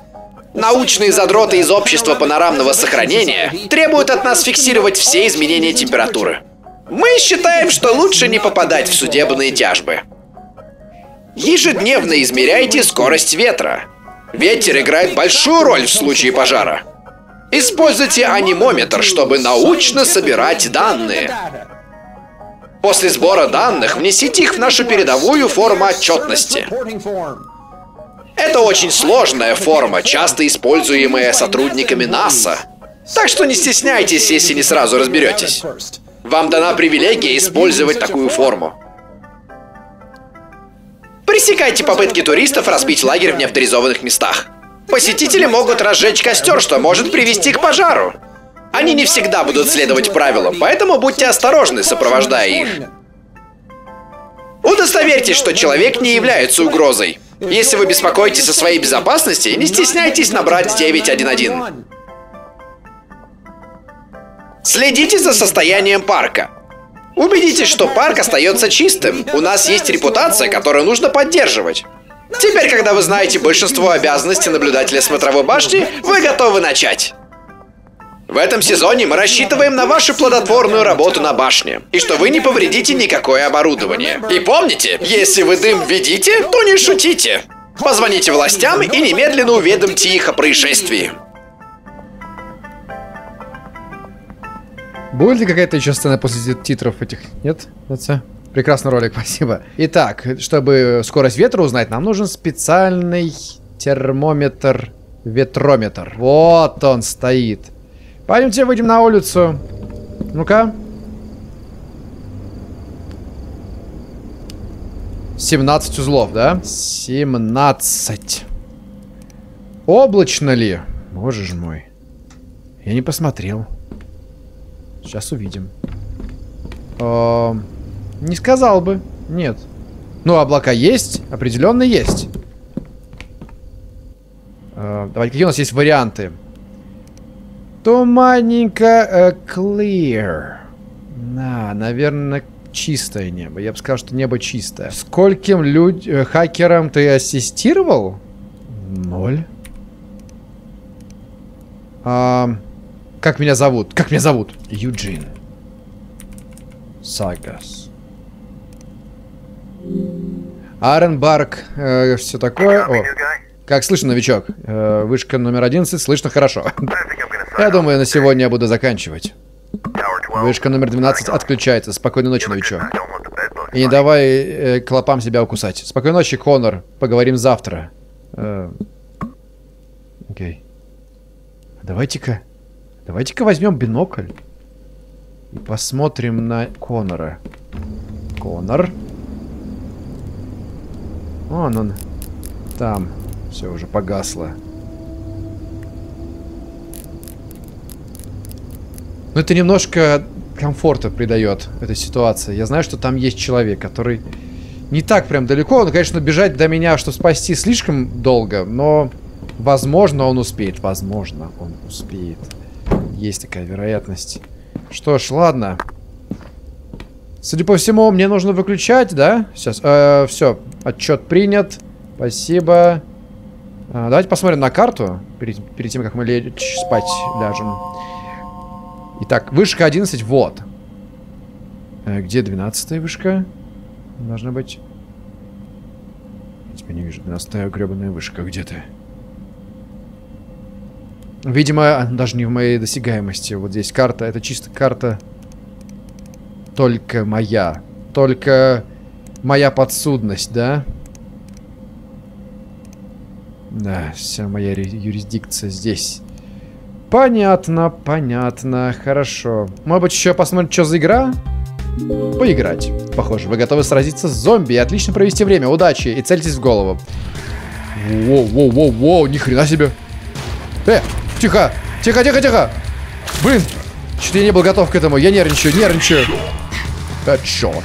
Научные задроты из общества панорамного сохранения требуют от нас фиксировать все изменения температуры. Мы считаем, что лучше не попадать в судебные тяжбы. Ежедневно измеряйте скорость ветра. Ветер играет большую роль в случае пожара. Используйте анимометр, чтобы научно собирать данные. После сбора данных внесите их в нашу передовую форму отчетности. Это очень сложная форма, часто используемая сотрудниками НАСА. Так что не стесняйтесь, если не сразу разберетесь. Вам дана привилегия использовать такую форму. Пресекайте попытки туристов разбить лагерь в неавторизованных местах. Посетители могут разжечь костер, что может привести к пожару. Они не всегда будут следовать правилам, поэтому будьте осторожны, сопровождая их. Удостоверьтесь, что человек не является угрозой. Если вы беспокоитесь о своей безопасности, не стесняйтесь набрать девять один один. Следите за состоянием парка. Убедитесь, что парк остается чистым. У нас есть репутация, которую нужно поддерживать. Теперь, когда вы знаете большинство обязанностей наблюдателя смотровой башни, вы готовы начать. В этом сезоне мы рассчитываем на вашу плодотворную работу на башне, и что вы не повредите никакое оборудование. И помните, если вы дым видите, то не шутите. Позвоните властям и немедленно уведомьте их о происшествии. Будет ли какая-то еще сцена после титров этих? Нет? Прекрасный ролик, спасибо. Итак, чтобы скорость ветра узнать, нам нужен специальный термометр, ветрометр. Вот он стоит. Пойдемте, выйдем на улицу. Ну-ка. семнадцать узлов, да? семнадцать. Облачно ли? Боже ж мой. Я не посмотрел. Сейчас увидим. Эм, не сказал бы. Нет. Ну, облака есть. Определенно есть. Эм, давайте, какие у нас есть варианты? Туманненько, э, clear. На, наверное, чистое небо. Я бы сказал, что небо чистое. Скольким люд... хакерам ты ассистировал? Ноль. А, как меня зовут? Как меня зовут? Юджин. Сагаз. Айронбарк. Э, все такое. О, как слышно, новичок? Э, вышка номер одиннадцать. Слышно хорошо. Я думаю, на сегодня я буду заканчивать. Вышка номер двенадцать отключается. Спокойной ночи, новичок. И не давай э, клопам себя укусать. Спокойной ночи, Коннор. Поговорим завтра. Э, окей. Давайте-ка... Давайте-ка возьмем бинокль. И посмотрим на Коннора. Коннор. Вон он. Там. Все уже погасло. Но это немножко комфорта придает этой ситуации. Я знаю, что там есть человек, который не так прям далеко. Он, конечно, бежать до меня, чтобы спасти, слишком долго. Но, возможно, он успеет. Возможно, он успеет. Есть такая вероятность. Что ж, ладно. Судя по всему, мне нужно выключать, да? Сейчас. Э, все. Отчет принят. Спасибо. Э, давайте посмотрим на карту. Перед, перед тем, как мы лечь, спать ляжем. Итак, вышка одиннадцать, вот. Где двенадцатая вышка? Должна быть. Я тебя не вижу. двенадцатая гребаная вышка где-то. Видимо, даже не в моей досягаемости. Вот здесь карта. Это чисто карта. Только моя. Только моя подсудность, да? Да, вся моя юрисдикция здесь. Понятно, понятно, хорошо. Может быть, еще посмотрим, что за игра? Поиграть. Похоже, вы готовы сразиться с зомби и отлично провести время. Удачи и цельтесь в голову. Воу-воу-воу-воу, ни хрена себе. Э, тихо, тихо-тихо-тихо. Блин, что-то я не был готов к этому. Я нервничаю, нервничаю. Хедшот.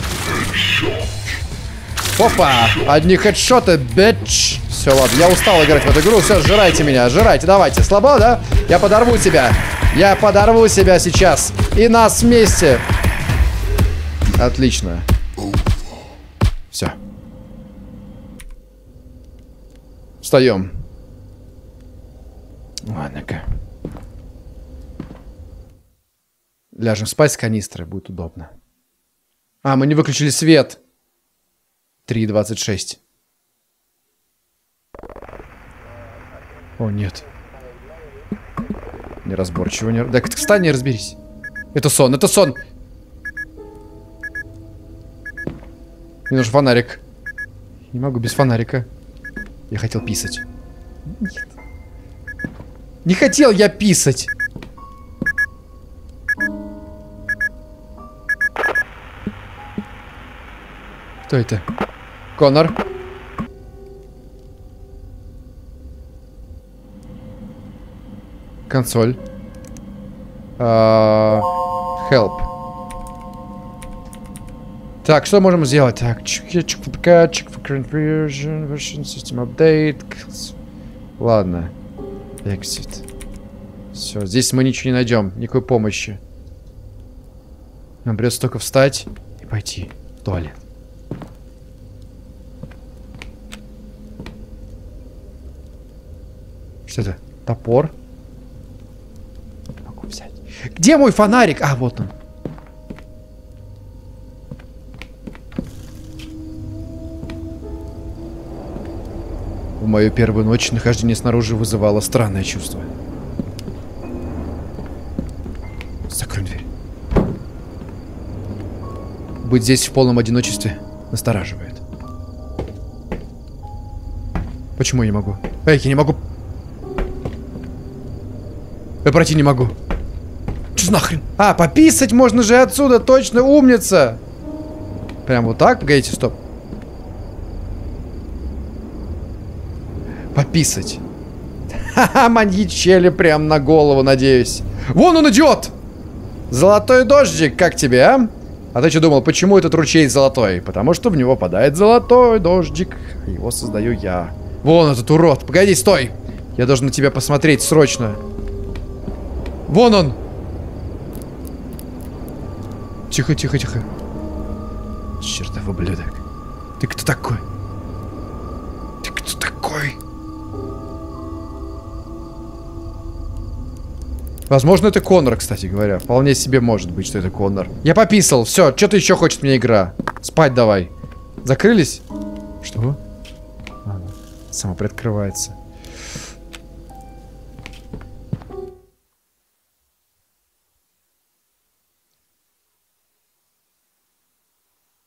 Опа, одни хедшоты, бич. Все, ладно, я устал играть в эту игру. Все, жрайте меня, жрайте, давайте. Слабо, да? Я подорву тебя. Я подорву себя сейчас. И нас вместе. Отлично. Все. Встаем. Ладно-ка. Ляжем спать с канистры, будет удобно. А, мы не выключили свет. три двадцать шесть. О, нет. Неразборчиво. Не... Да, встань и разберись. Это сон, это сон. Мне нужен фонарик. Не могу без фонарика. Я хотел писать. Нет. Не хотел я писать. Кто это? Коннор. Консоль. Uh, help. Так, что можем сделать? Так, ладно. Exit. Все, здесь мы ничего не найдем, никакой помощи. Нам придется только встать и пойти в туалет. Что это? Топор? Где мой фонарик? А, вот он. В мою первую ночь нахождение снаружи вызывало странное чувство. Закрой дверь. Быть здесь в полном одиночестве настораживает. Почему я не могу? Эй, я не могу. Я пройти не могу. Нахрен. А, пописать можно же отсюда, точно, умница. Прям вот так, погодите, стоп. Пописать. Ха-ха, маньячели прям на голову, надеюсь. Вон он идет! Золотой дождик, как тебе, а? А ты что думал, почему этот ручей золотой? Потому что в него падает золотой дождик. Его создаю я. Вон этот урод. Погоди, стой. Я должен на тебя посмотреть срочно. Вон он. Тихо, тихо, тихо. Чертов ублюдок. Ты кто такой? Ты кто такой? Возможно, это Коннор, кстати говоря. Вполне себе может быть, что это Коннор. Я пописал. Все, что-то еще хочет мне игра. Спать давай. Закрылись? Что? А, сама приоткрывается.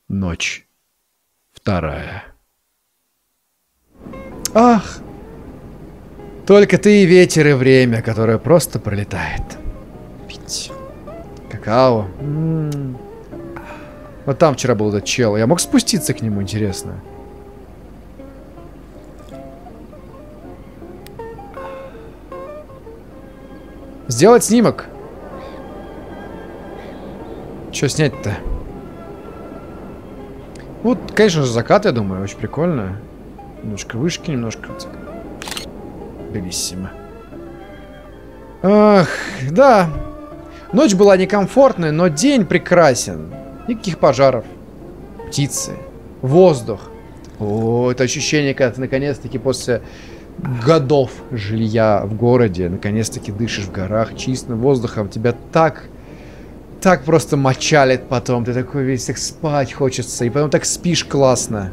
Ночь. Вторая. Ах! Только ты и ветер, и время, которое просто пролетает. Пить. Какао. М-м-м. Вот там вчера был этот чел. Я мог спуститься к нему, интересно. Сделать снимок. Чё снять-то? Вот, конечно же, закат, я думаю. Очень прикольно. Немножко вышки, немножко... Белиссимо. Ах, да. Ночь была некомфортной, но день прекрасен. Никаких пожаров. Птицы. Воздух. О, это ощущение, когда ты наконец-таки после годов жилья в городе, наконец-таки дышишь в горах чистым воздухом. Тебя так, так просто мочалит потом. Ты такой весь, так спать хочется. И потом так спишь классно.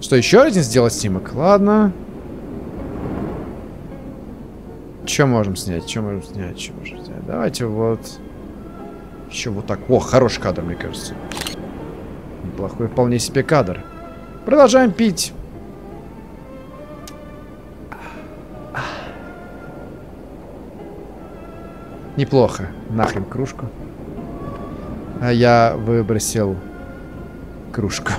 Что, еще один сделать снимок? Ладно. Че можем снять? Че можем снять? Че можем снять? Давайте вот... Еще вот так. О, хороший кадр, мне кажется. Неплохой вполне себе кадр. Продолжаем пить. Неплохо. Нахрен кружку. А я выбросил кружку.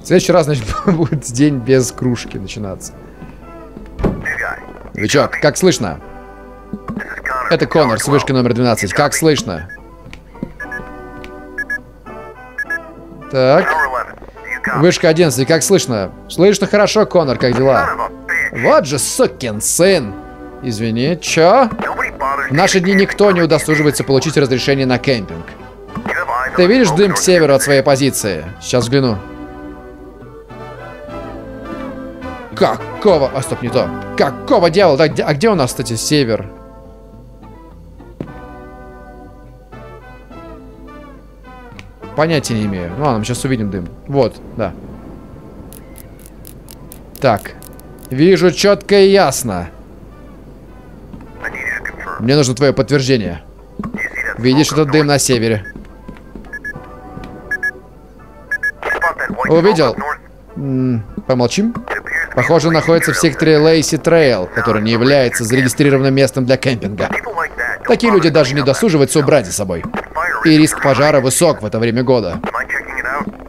В следующий раз, значит, будет день без кружки начинаться. Вы чё, как слышно? Это Коннор с вышки номер двенадцать. Как слышно? Так. Вышка одиннадцать. Как слышно? Слышно хорошо, Коннор, как дела? Вот же сукин сын. Извини, чё? В наши дни никто не удосуживается получить разрешение на кемпинг. Ты видишь дым к северу от своей позиции? Сейчас взгляну. Какого... А, стоп, не то. Какого дьявола? Да, а где у нас, кстати, север? Понятия не имею. Ну ладно, мы сейчас увидим дым. Вот, да. Так. Вижу четко и ясно. Мне нужно твое подтверждение. Видишь этот дым на севере? Увидел? М-м, помолчим? Похоже, находится в секторе Лейси Трейл, который не является зарегистрированным местом для кемпинга. Такие люди даже не досуживаются убрать за собой. И риск пожара высок в это время года.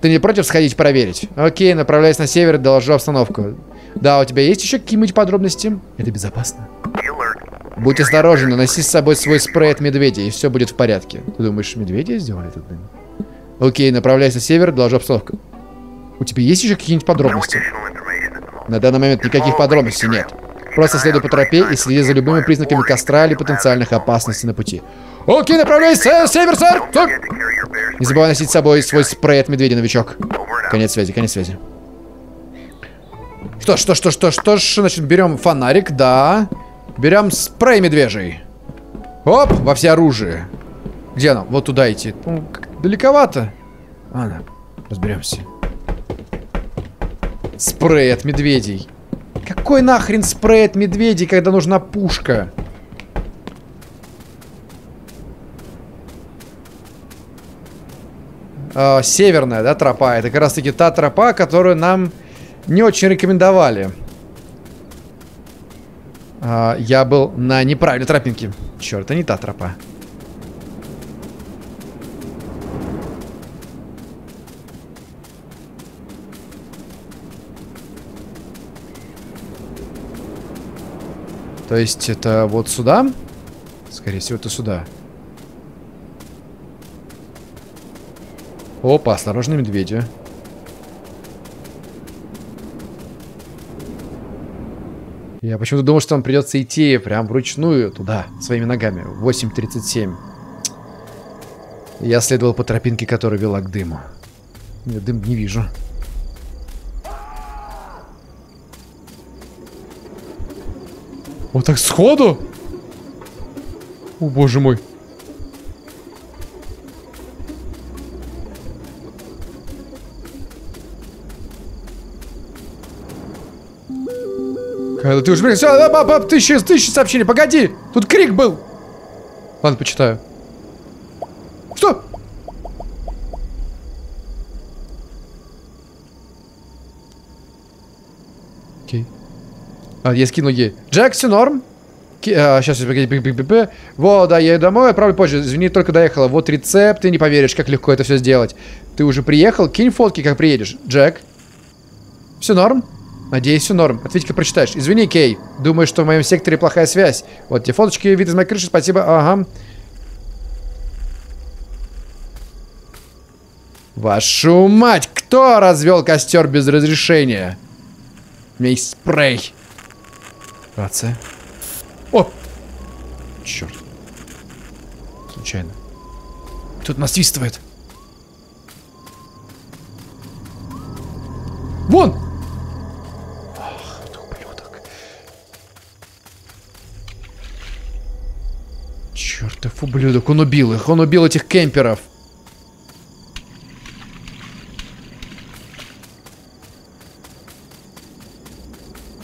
Ты не против сходить проверить? Окей, направляюсь на север, доложу обстановку. Да, у тебя есть еще какие-нибудь подробности? Это безопасно. Будь осторожен, носи с собой свой спрей от медведя, и все будет в порядке. Ты думаешь, медведя сделали этот дым? Окей, направляюсь на север, доложу обстановку. У тебя есть еще какие-нибудь подробности? На данный момент никаких подробностей нет. Просто следуй по тропе и следи за любыми признаками костра или потенциальных опасностей на пути. Окей, направляйся, север, сэр! Не забывай носить с собой свой спрей от медведя, новичок. Конец связи, конец связи. Что, что, что, что, что ж, значит, берем фонарик, да. Берем спрей медвежий. Оп, во всеоружие. Где она? Вот туда идти. Далековато. Ладно, разберемся. Спрей от медведей. Какой нахрен спрей от медведей, когда нужна пушка? Э, северная, да, тропа. Это как раз таки та тропа, которую нам не очень рекомендовали. Э, я был на неправильной тропинке. Черт, это не та тропа. То есть это вот сюда? Скорее всего, это сюда. Опа, осторожно, медведя. Я почему-то думал, что нам придется идти прям вручную туда, своими ногами. восемь тридцать семь. Я следовал по тропинке, которая вела к дыму. Я дым не вижу. Вот так сходу? О, боже мой. Кайла, ты уж... Все, баб, баб, тысяча, тысяча сообщений, погоди! Тут крик был! Ладно, почитаю. Что? Окей. А, я скинул ей. Джек, все норм? Ки... А, сейчас, погоди, пи-пи-пи-пи. Во, да, я еду домой, отправлю позже. Извини, только доехала. Вот рецепт, ты не поверишь, как легко это все сделать. Ты уже приехал? Кинь фотки, как приедешь. Джек? Все норм? Надеюсь, все норм. Ответь-ка прочитаешь. Извини, Кей. Думаю, что в моем секторе плохая связь. Вот те фоточки, вид из моей крыши, спасибо. Ага. Вашу мать! Кто развел костер без разрешения? У меня есть спрей. Рация. О! Черт. Случайно. Кто-то насвистывает. Вон! Чертов ублюдок, он убил их, он убил этих кемперов.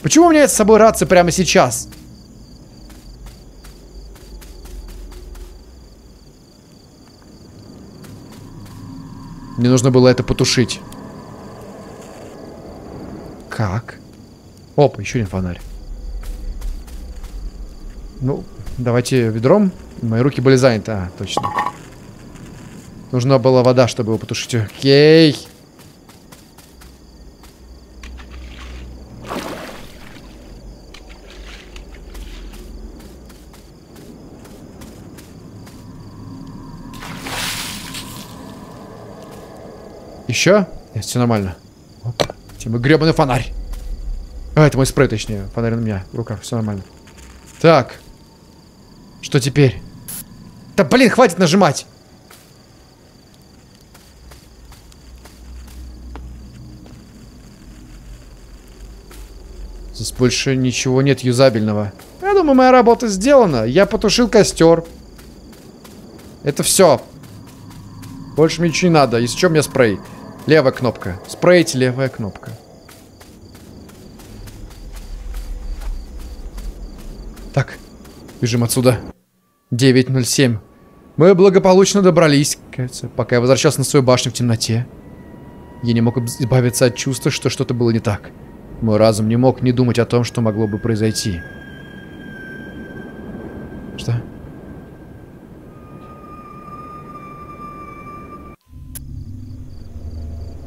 Почему у меня это с собой рация прямо сейчас? Мне нужно было это потушить. Как? Опа, еще один фонарь. Ну, давайте ведром. Мои руки были заняты. А, точно. Нужна была вода, чтобы его потушить. Окей. Еще? Нет, все нормально. Тем и гребаный фонарь. А, это мой спрей, точнее. Фонарь на меня в руках. Все нормально. Так. Что теперь? Да блин, хватит нажимать! Здесь больше ничего нет юзабельного. Я думаю, моя работа сделана. Я потушил костер. Это все. Больше мне ничего не надо. Из чего мне спрей? Левая кнопка. Спрейить левая кнопка. Так, бежим отсюда. девять ноль семь. Мы благополучно добрались, кажется, пока я возвращался на свою башню в темноте. Я не мог избавиться от чувства, что что-то было не так. Мой разум не мог не думать о том, что могло бы произойти. Что?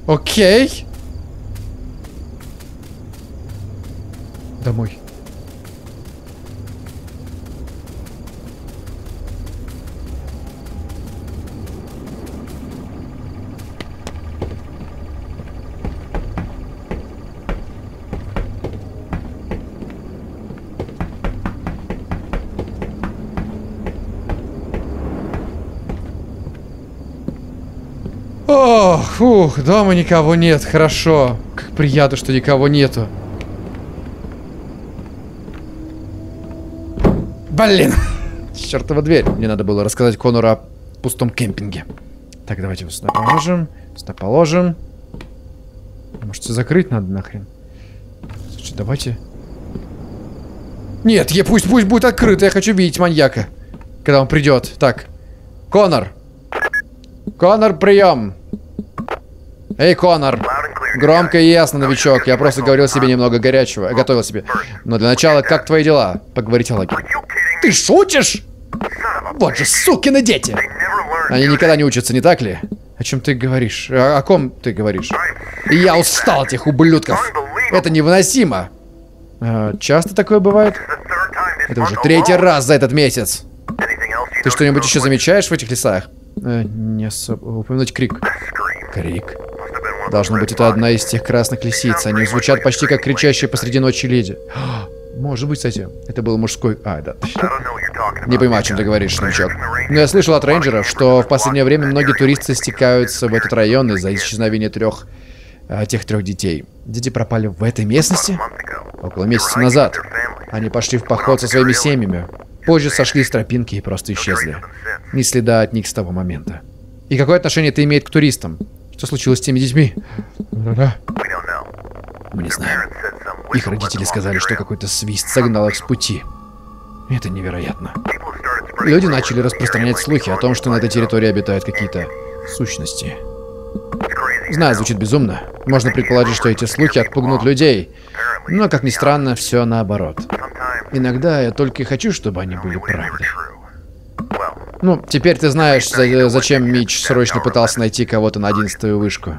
Окей. Домой. Фух, дома никого нет, хорошо. Как приятно, что никого нету. Блин! Чертова дверь. Мне надо было рассказать Коннору о пустом кемпинге. Так, давайте его сюда положим. Сюда положим. Может, все закрыть надо нахрен? Слушай, давайте... Нет, я пусть, пусть будет открыто, я хочу видеть маньяка. Когда он придет. Так, Коннор. Коннор, прием. Эй, Коннор, громко и ясно, новичок. Я просто говорил себе немного горячего, готовил себе. Но для начала, как твои дела? Поговорить о лаге. Ты шутишь? Вот же сукины дети. Они никогда не учатся, не так ли? О чем ты говоришь? О, о ком ты говоришь? И я устал от этих ублюдков. Это невыносимо. А, часто такое бывает? Это уже третий раз за этот месяц. Ты что-нибудь еще замечаешь в этих лесах? Э, не особо. Упомянуть крик. Крик. Должно быть, это одна из тех красных лисиц. Они звучат почти как кричащие посреди ночи леди. Может быть, кстати. Это был мужской... А, да. Не понимаю, о чем ты говоришь, шнучок. Но я слышал от рейнджеров, что в последнее время многие туристы стекаются в этот район из-за исчезновения трех... Э, тех трех детей. Дети пропали в этой местности? Около месяца назад. Они пошли в поход со своими семьями. Позже сошли с тропинки и просто исчезли. Ни следа от них с того момента. И какое отношение это имеет к туристам? Что случилось с теми детьми? Мы не знаем. Их родители сказали, что какой-то свист согнал их с пути. Это невероятно. Люди начали распространять слухи о том, что на этой территории обитают какие-то сущности. Знаю, звучит безумно. Можно предположить, что эти слухи отпугнут людей. Но, как ни странно, все наоборот. Иногда я только и хочу, чтобы они были правдой. Ну, теперь ты знаешь, зачем Митч срочно пытался найти кого-то на одиннадцатую вышку.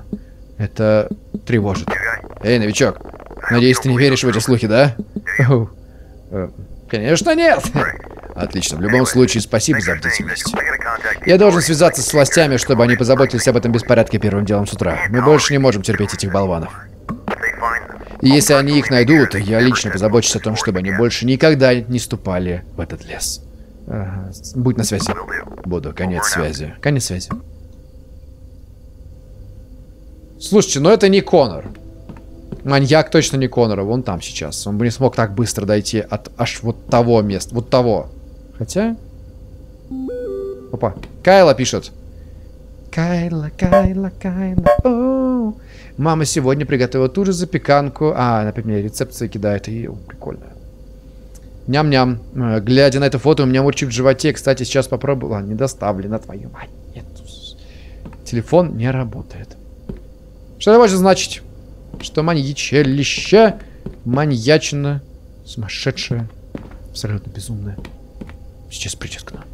Это тревожит. Эй, новичок, надеюсь, ты не веришь в эти слухи, да? Конечно, нет. Отлично, в любом случае, спасибо за бдительность. Я должен связаться с властями, чтобы они позаботились об этом беспорядке первым делом с утра. Мы больше не можем терпеть этих болванов. И если они их найдут, я лично позабочусь о том, чтобы они больше никогда не ступали в этот лес. Ага. Будь на связи. Буду. Конец связи. Конец связи. Слушайте, но это не Коннор. Маньяк точно не Коннора. Вон там сейчас. Он бы не смог так быстро дойти от аж вот того места. Вот того. Хотя... Опа. Кайла пишет. Кайла, Кайла, Кайла. О-о-о. Мама сегодня приготовила ту же запеканку. А, она мне рецепт кидает. И о, прикольно. Ням-ням. Глядя на это фото, у меня мурчик в животе. Кстати, сейчас попробовала. Не доставлена твою мать. Нет. Телефон не работает. Что это может значить? Что маньячелище. Маньячина. Сумасшедшая. Абсолютно безумная. Сейчас придет к нам.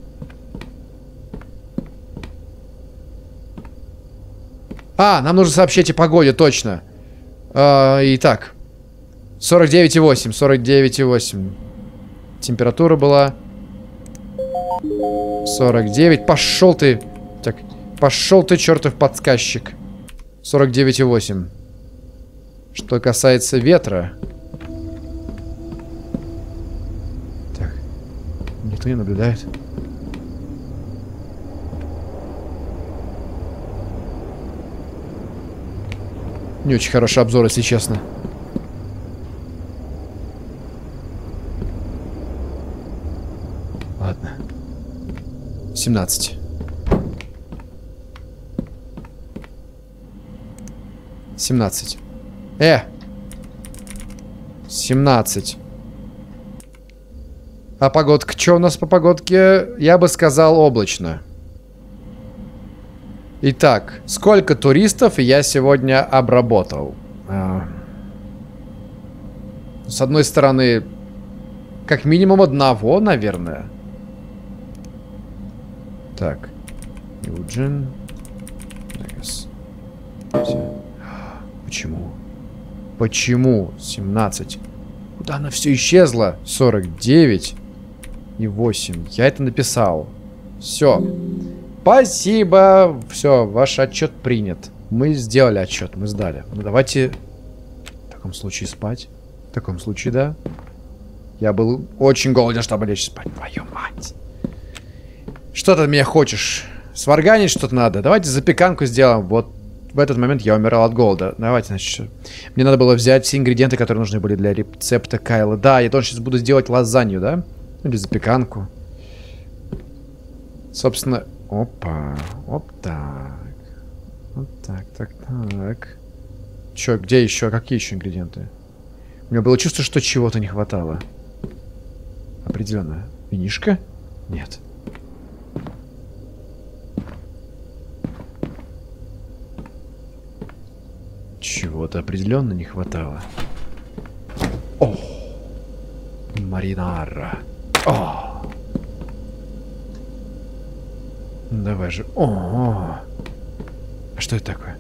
А, нам нужно сообщить о погоде, точно. А, итак. сорок девять и восемь. сорок девять и восемь. Температура была... сорок девять. Пошел ты. Так, пошел ты, чертов подсказчик. сорок девять и восемь. Что касается ветра... Так. Никто не наблюдает. Не очень хороший обзор, если честно. Ладно. семнадцать. семнадцать. Э! семнадцать. А погодка? Что у нас по погодке? Я бы сказал, облачно. Итак, сколько туристов я сегодня обработал? С одной стороны, как минимум одного, наверное. Так. Юджин. Почему? Почему? семнадцать. Куда она все исчезла? сорок девять и восемь. Я это написал. Все. Спасибо. Все, ваш отчет принят. Мы сделали отчет, мы сдали. Ну, давайте в таком случае спать. В таком случае, да. Я был очень голоден, чтобы лечь спать. Твою мать. Что ты от меня хочешь? Сварганить что-то надо? Давайте запеканку сделаем. Вот в этот момент я умирал от голода. Давайте, значит, мне надо было взять все ингредиенты, которые нужны были для рецепта Кайла. Да, я тоже сейчас буду сделать лазанью, да? Или запеканку. Собственно... Опа, оп, так. Вот так, так, так. Че, где еще? Какие еще ингредиенты? У меня было чувство, что чего-то не хватало. Определенно. Винишка? Нет. Чего-то определенно не хватало. О! Маринара. О! Давай же. О-о-о. А что это такое?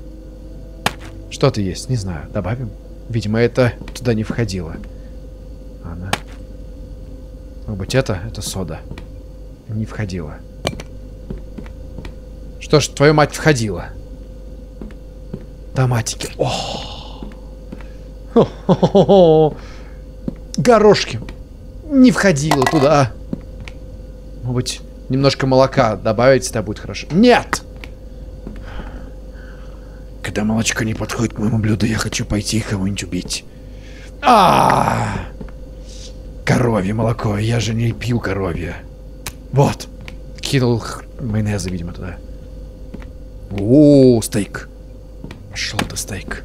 Что-то есть, не знаю. Добавим? Видимо, это туда не входило. Она. Может быть, это? Это сода. Не входила. Что ж, твою мать, входила. Томатики. О-о-о-о-о-о. Горошки. Не входила туда. Может быть, немножко молока добавить, тогда будет хорошо. Нет! Когда молочко не подходит к моему блюду, я хочу пойти кого-нибудь убить. А-а-а! Коровье молоко. Я же не пью коровье. Вот. Кинул майонеза, видимо, туда. О, стейк. Пошел ты, стейк.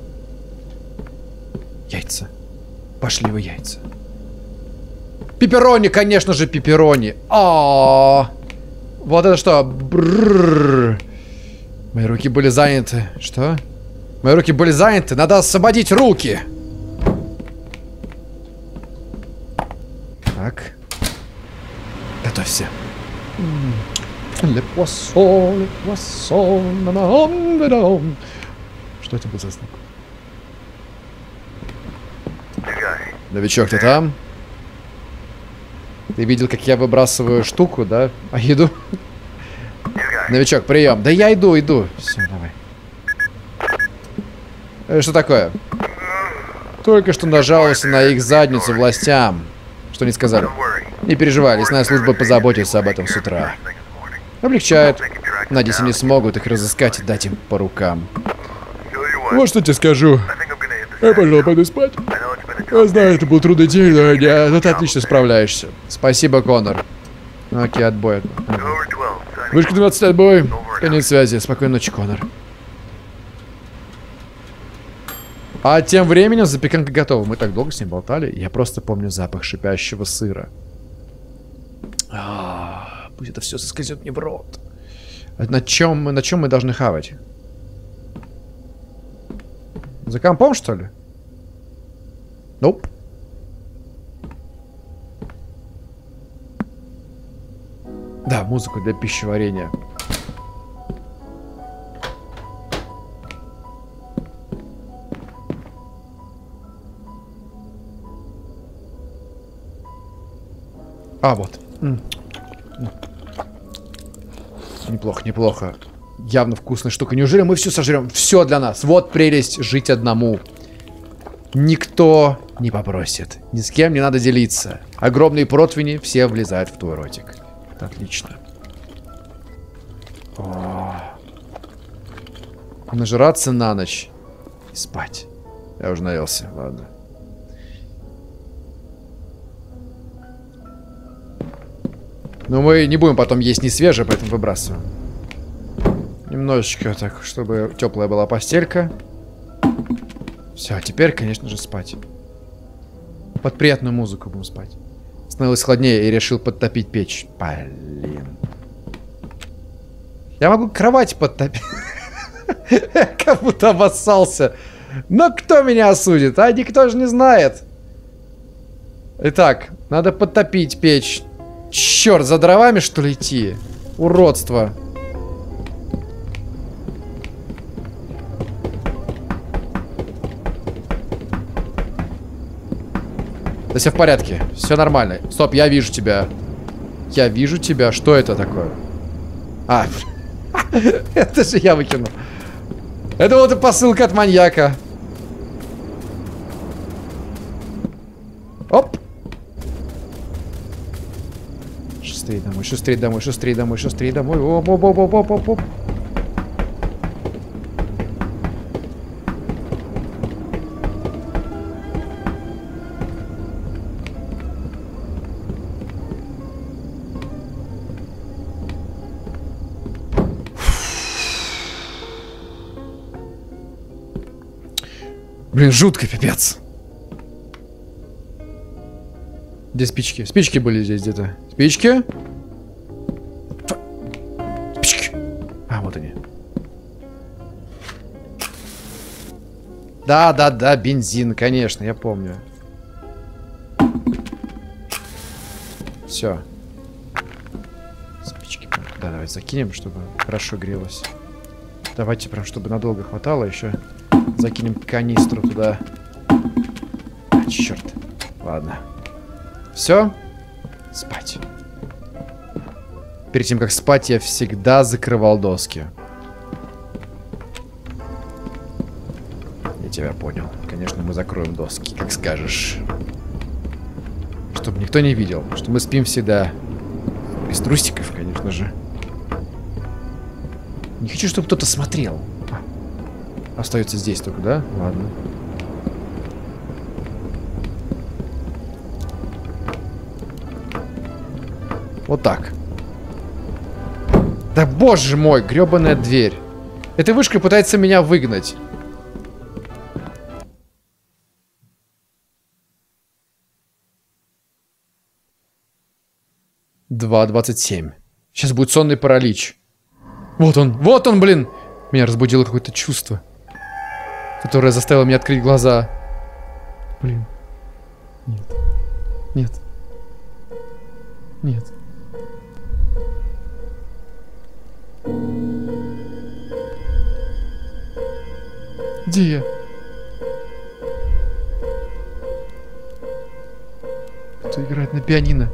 Яйца. Пошли вы яйца. Пепперони, конечно же, пепперони. О, вот это что? Бррррр. Мои руки были заняты. Что? Мои руки были заняты. Надо освободить руки. Так. Готовься. Что это был за звук? Новичок, ты там? Ты видел, как я выбрасываю штуку, да? А еду? Новичок, прием. Да я иду, иду. Все, давай. Что такое? Только что нажаловался на их задницу властям. Что не сказали? Не переживай, лесная служба позаботится об этом с утра. Облегчает. Надеюсь, они смогут их разыскать и дать им по рукам. Вот что тебе скажу. Я, пожалуй, пойду спать. Я знаю, это был трудный день, но, я, но ты отлично справляешься. Спасибо, Коннор. Окей, отбой. Вышка двенадцать, отбой. Конец связи. Спокойной ночи, Коннор. А тем временем запеканка готова. Мы так долго с ним болтали. Я просто помню запах шипящего сыра. А, пусть это все соскользет мне в рот. А на чем, на чем мы должны хавать? За компом, что ли? Ну. Nope. Да, музыку для пищеварения. А, вот. Mm. Неплохо, неплохо. Явно вкусная штука. Неужели мы все сожрем? Все для нас. Вот прелесть жить одному. Никто не попросит. Ни с кем не надо делиться. Огромные противни все влезают в твой ротик. Это отлично. О. Нажраться на ночь и спать. Я уже наелся, ладно. Но мы не будем потом есть не свежее, поэтому выбрасываем. Немножечко так, чтобы теплая была постелька. Все, теперь, конечно же, спать. Под приятную музыку будем спать. Становилось холоднее и решил подтопить печь. Блин. Я могу кровать подтопить. Как будто обоссался. Но кто меня осудит? А никто же не знает. Итак, надо подтопить печь. Черт, за дровами, что ли, идти? Уродство. Да все в порядке. Все нормально. Стоп, я вижу тебя. Я вижу тебя. Что это такое? А. Это же я выкинул. Это вот посылка от маньяка. Оп. Шустрей домой, шустрей домой, шустрей домой, шустрей домой. Оп, оп, оп, оп, оп, оп, оп. Блин, жутко, пипец. Где спички? Спички были здесь где-то. Спички? Спички. А, вот они. Да, да, да, бензин, конечно, я помню. Все. Спички. Да, давайте закинем, чтобы хорошо грелось. Давайте прям, чтобы надолго хватало еще. Закинем канистру туда. А, черт. Ладно. Все. Спать. Перед тем, как спать, я всегда закрывал доски. Я тебя понял. Конечно, мы закроем доски, как скажешь. Чтобы никто не видел, что мы спим всегда. Из трусиков, конечно же. Не хочу, чтобы кто-то смотрел. Остается здесь только, да? Ладно. Вот так. Да боже мой, гребаная дверь. Эта вышка пытается меня выгнать. два двадцать семь. Сейчас будет сонный паралич. Вот он, вот он, блин. Меня разбудило какое-то чувство, которое заставило меня открыть глаза. Блин. Нет. Нет. Нет. Где я? Кто играет на пианино?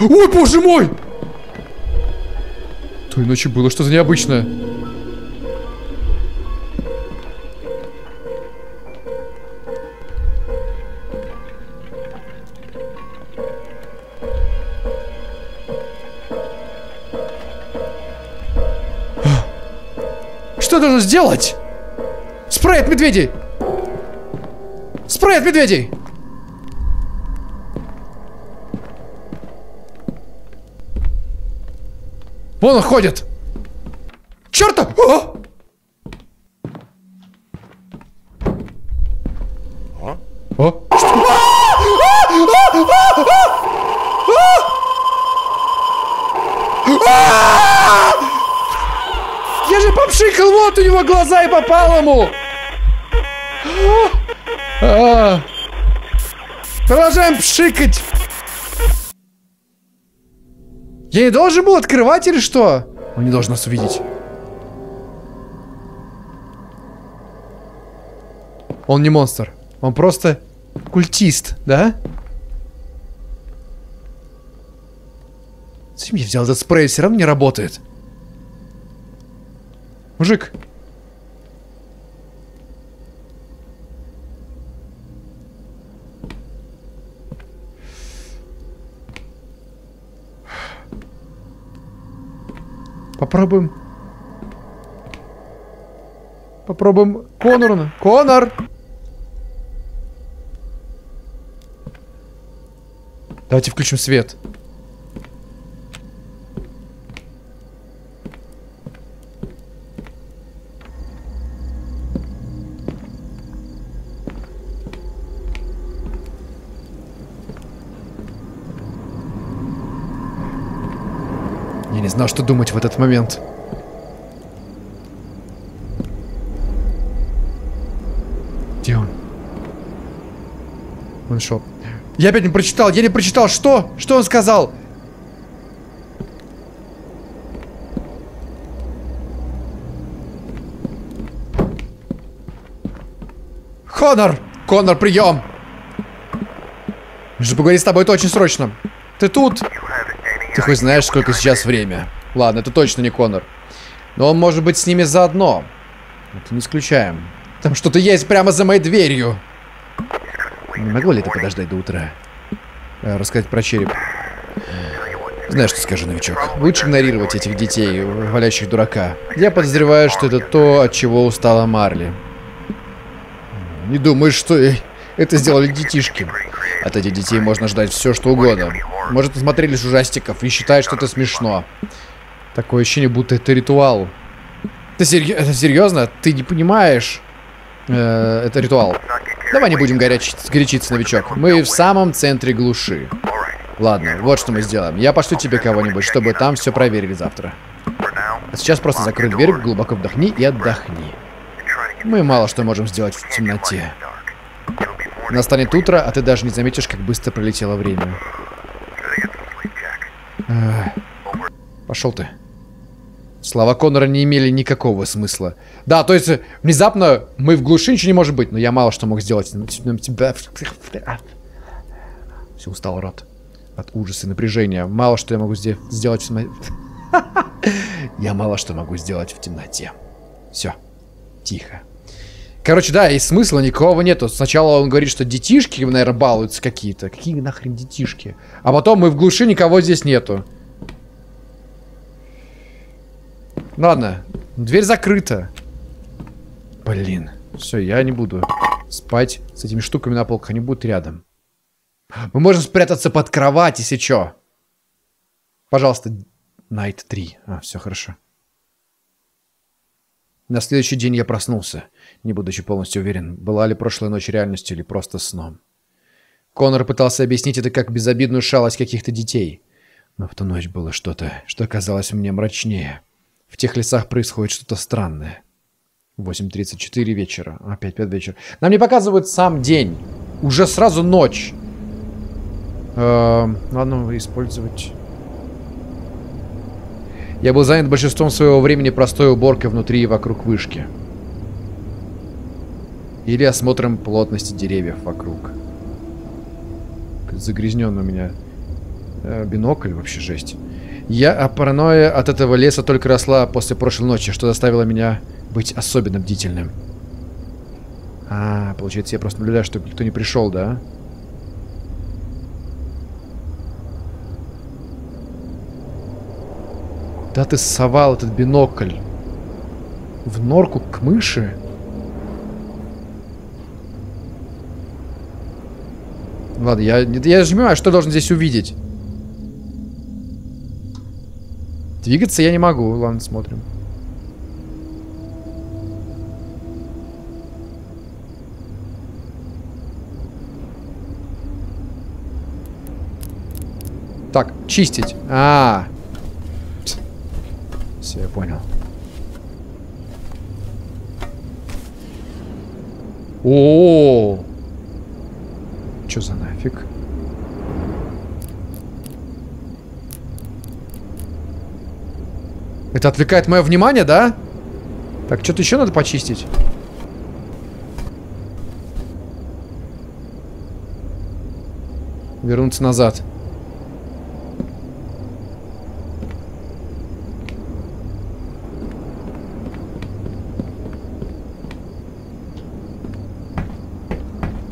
Ой, боже мой! Той ночью было что-то необычное. Что я должен сделать? Спрей от медведей! Спрей от медведей! Вон он ходит! Чёрта! А! А? А? Я же попшикал, вот у него глаза и попал ему! А-а-а. Продолжаем пшикать! Я не должен был открывать или что? Он не должен нас увидеть. Он не монстр. Он просто культист, да? Зачем я взял этот спрей? Все равно не работает. Мужик. Попробуем. Попробуем Коннора. Коннор! Давайте включим свет. Не знал, что думать в этот момент. Где он? Он шел. Я опять не прочитал, я не прочитал. Что? Что он сказал? Коннор! Коннор, прием! Нужно поговорить с тобой, это очень срочно. Ты тут? Ты хоть знаешь, сколько сейчас время? Ладно, это точно не Коннор. Но он может быть с ними заодно. Это не исключаем. Там что-то есть прямо за моей дверью. Не могло ли это подождать до утра? Рассказать про череп. Знаешь, что скажу, новичок? Лучше игнорировать этих детей, валяющих дурака. Я подозреваю, что это то, от чего устала Марли. Не думаешь, что это сделали детишки. От этих детей можно ждать все, что угодно. Может, посмотрели с ужастиков и считают, что это смешно. Такое ощущение, будто это ритуал. Это, серьё... это серьезно? Ты не понимаешь? Э-э, это ритуал. Давай не будем горяч... горячиться, новичок. Мы в самом центре глуши. Ладно, вот что мы сделаем. Я пошлю тебе кого-нибудь, чтобы там все проверили завтра. А сейчас просто закрой дверь, глубоко вдохни и отдохни. Мы мало что можем сделать в темноте. Настанет утро, а ты даже не заметишь, как быстро пролетело время. Пошел ты. Слова Коннора не имели никакого смысла. Да, то есть внезапно мы в глуши, ничего не может быть. Но я мало что мог сделать. Все, устал рот. от ужаса и напряжения. Мало что я могу сделать Я мало что могу сделать в темноте. Все. Тихо. Короче, да, и смысла никакого нету. Сначала он говорит, что детишки, наверное, балуются какие-то. Какие нахрен детишки? А потом мы в глуши, никого здесь нету. Ладно. Дверь закрыта. Блин. Все, я не буду спать с этими штуками на полках. Они будут рядом. Мы можем спрятаться под кровать, если что. Пожалуйста, Найт три. А, все хорошо. На следующий день я проснулся, не будучи полностью уверен, была ли прошлая ночь реальностью или просто сном. Коннор пытался объяснить это как безобидную шалость каких-то детей. Но в ту ночь было что-то, что казалось мне мрачнее. В тех лесах происходит что-то странное. восемь тридцать четыре вечера. Опять пять вечера. Нам не показывают сам день. Уже сразу ночь. Эм, ладно, использовать... Я был занят большинством своего времени простой уборкой внутри и вокруг вышки. Или осмотром плотности деревьев вокруг. Загрязнен у меня э, бинокль, вообще жесть. Я, а паранойя от этого леса только росла после прошлой ночи, что заставило меня быть особенно бдительным. А, получается, я просто наблюдаю, чтобы никто не пришел, да? Да ты совал этот бинокль в норку к мыши? Ладно, я, я же понимаю, что должен здесь увидеть. Двигаться я не могу. Ладно, смотрим. Так, чистить. А-а-а. Все, я понял. О, -о, -о! Чё за нафиг? Это отвлекает мое внимание, да? Так, что-то еще надо почистить. Вернуться назад.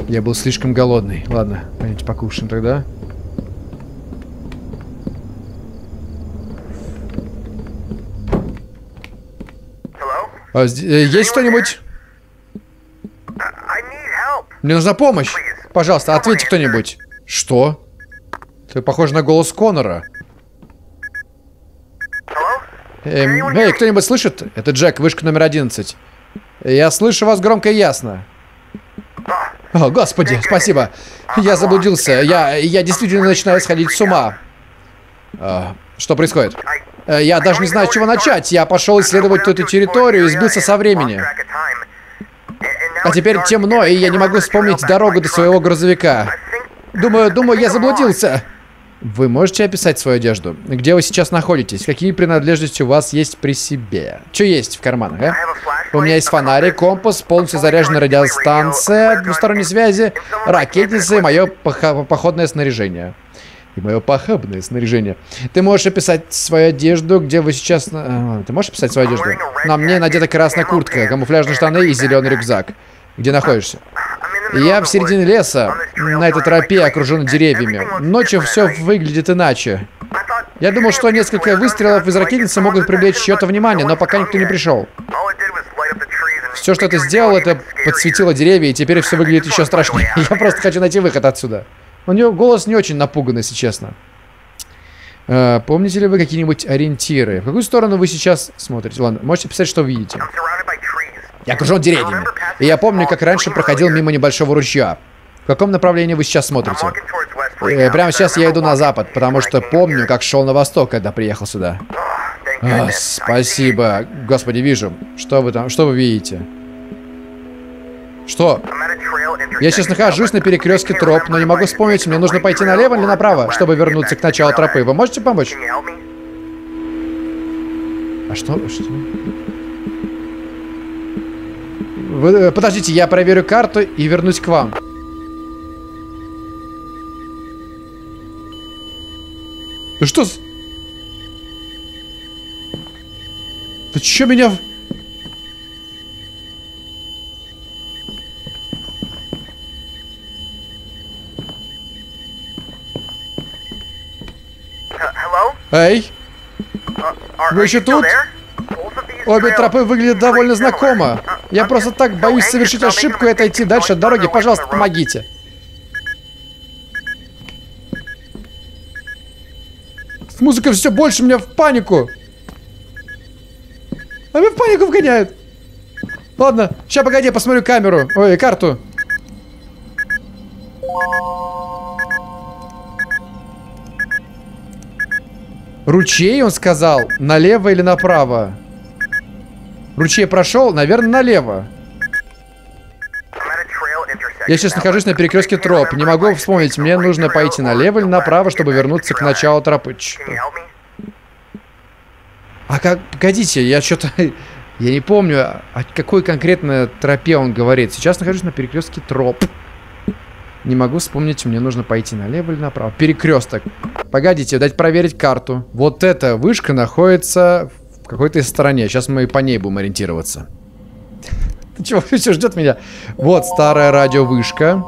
Я был слишком голодный. Ладно, пойдемте покушаем тогда. А, есть кто-нибудь? Мне нужна помощь. Пожалуйста, ответьте кто-нибудь. Что? Ты похож на голос Коннора. Эй, эй, кто-нибудь слышит? Это Джек, вышка номер одиннадцать. Я слышу вас громко и ясно. О, господи, спасибо. Я заблудился. Я, я действительно начинаю сходить с ума. А, что происходит? А, я даже не знаю, с чего начать. Я пошел исследовать эту территорию и сбился со времени. А теперь темно, и я не могу вспомнить дорогу до своего грузовика. Думаю, думаю, я заблудился. Вы можете описать свою одежду? Где вы сейчас находитесь? Какие принадлежности у вас есть при себе? Что есть в карманах, а? У меня есть фонарик, компас, полностью заряженная радиостанция, двусторонней связи, ракетница и мое походное снаряжение. И мое похабное снаряжение. Ты можешь описать свою одежду, где вы сейчас... Ты можешь описать свою одежду? На мне надета красная куртка, камуфляжные штаны и зеленый рюкзак. Где находишься? Я в середине леса, на этой тропе, окружен деревьями. Ночью все выглядит иначе. Я думал, что несколько выстрелов из ракетницы могут привлечь чье-то внимание, но пока никто не пришел. Все, что ты сделал, это подсветило деревья, и теперь все выглядит еще страшнее. Я просто хочу найти выход отсюда. У него голос не очень напуганный, если честно. А, помните ли вы какие-нибудь ориентиры? В какую сторону вы сейчас смотрите? Ладно, можете писать, что вы видите. Я окружен деревьями. И я помню, как раньше проходил мимо небольшого ручья. В каком направлении вы сейчас смотрите? И прямо сейчас я иду на запад, потому что помню, как шел на восток, когда приехал сюда. О, спасибо. Господи, вижу. Что вы там? Что вы видите? Что? Я сейчас нахожусь на перекрестке троп, но не могу вспомнить, мне нужно пойти налево или направо, чтобы вернуться к началу тропы. Вы можете помочь? А что? Что? Вы, подождите, я проверю карту и вернусь к вам. Ну что с... Ты чё меня... Эй! Вы еще тут? Обе тропы выглядят довольно знакомо. Я просто так боюсь совершить ошибку и отойти дальше от дороги. Пожалуйста, помогите. С музыкой все больше меня в панику. А меня в панику вгоняют. Ладно, сейчас погоди, я посмотрю камеру. Ой, карту. Ручей, он сказал, налево или направо? Ручей прошел, наверное, налево. Я сейчас нахожусь на перекрестке троп. Не могу вспомнить, мне нужно пойти налево или направо, чтобы вернуться к началу тропы. А как... Погодите, я что-то... Я не помню, о какой конкретно тропе он говорит. Сейчас нахожусь на перекрестке троп. Не могу вспомнить, мне нужно пойти налево или направо. Перекресток. Погодите, дать проверить карту. Вот эта вышка находится в какой-то стороне. Сейчас мы по ней будем ориентироваться. Ты чего, все ждет меня? Вот старая радиовышка.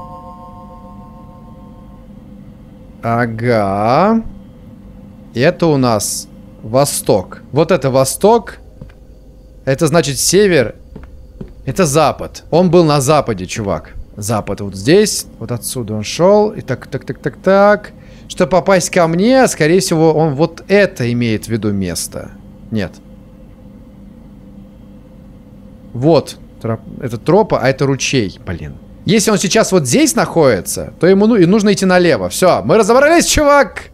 Ага. Это у нас восток. Вот это восток. Это значит север. Это запад. Он был на западе, чувак. Запад вот здесь, вот отсюда он шел. И так, так, так, так, так. Чтобы попасть ко мне, скорее всего, он вот это имеет в виду место. Нет. Вот троп, это тропа, а это ручей, блин. Если он сейчас вот здесь находится, то ему ну, и нужно идти налево. Все, мы разобрались, чувак.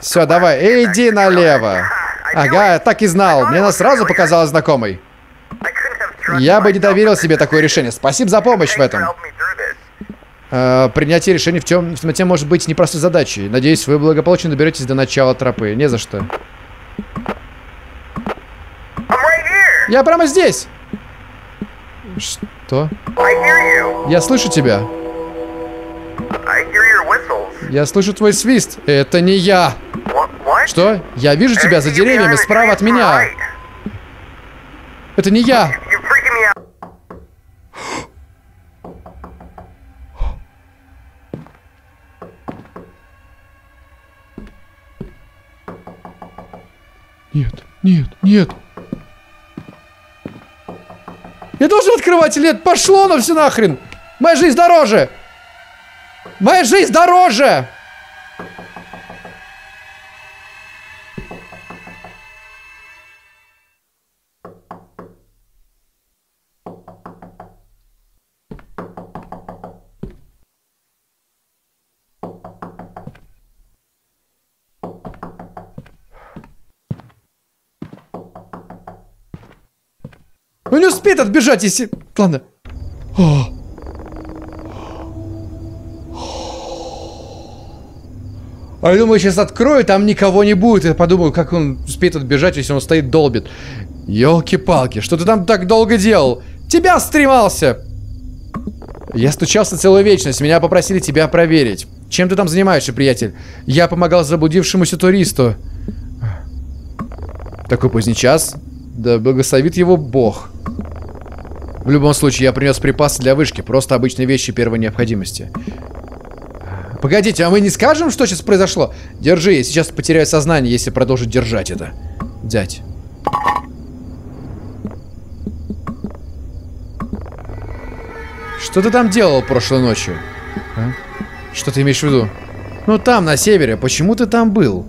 Все, давай, иди налево. Ага, так и знал. Мне она сразу показалась знакомой. Я бы не доверил себе такое решение. Спасибо за помощь в этом. Э, принятие решений в темноте может быть непростой задачей. Надеюсь, вы благополучно доберетесь до начала тропы. Не за что. Я прямо здесь. Что? Я слышу тебя. Я слышу твой свист. Это не я. Что? Я вижу тебя за деревьями справа от меня. Это не я. Нет, нет, нет. Я должен открывать или нет? Пошло на все нахрен. Моя жизнь дороже. Моя жизнь дороже. Ну не успеет отбежать, если... Ладно. О! А я думаю, сейчас открою, там никого не будет. Я подумаю, как он успеет отбежать, если он стоит долбит. Ёлки-палки, что ты там так долго делал? Тебя стремался! Я стучался целую вечность, меня попросили тебя проверить. Чем ты там занимаешься, приятель? Я помогал заблудившемуся туристу. Такой поздний час... Да благословит его Бог. В любом случае, я принес припасы для вышки. Просто обычные вещи первой необходимости. Погодите, а мы не скажем, что сейчас произошло? Держи, я сейчас потеряю сознание, если продолжу держать это. Дядь. Что ты там делал прошлой ночью? А? Что ты имеешь в виду? Ну там, на севере. Почему ты там был?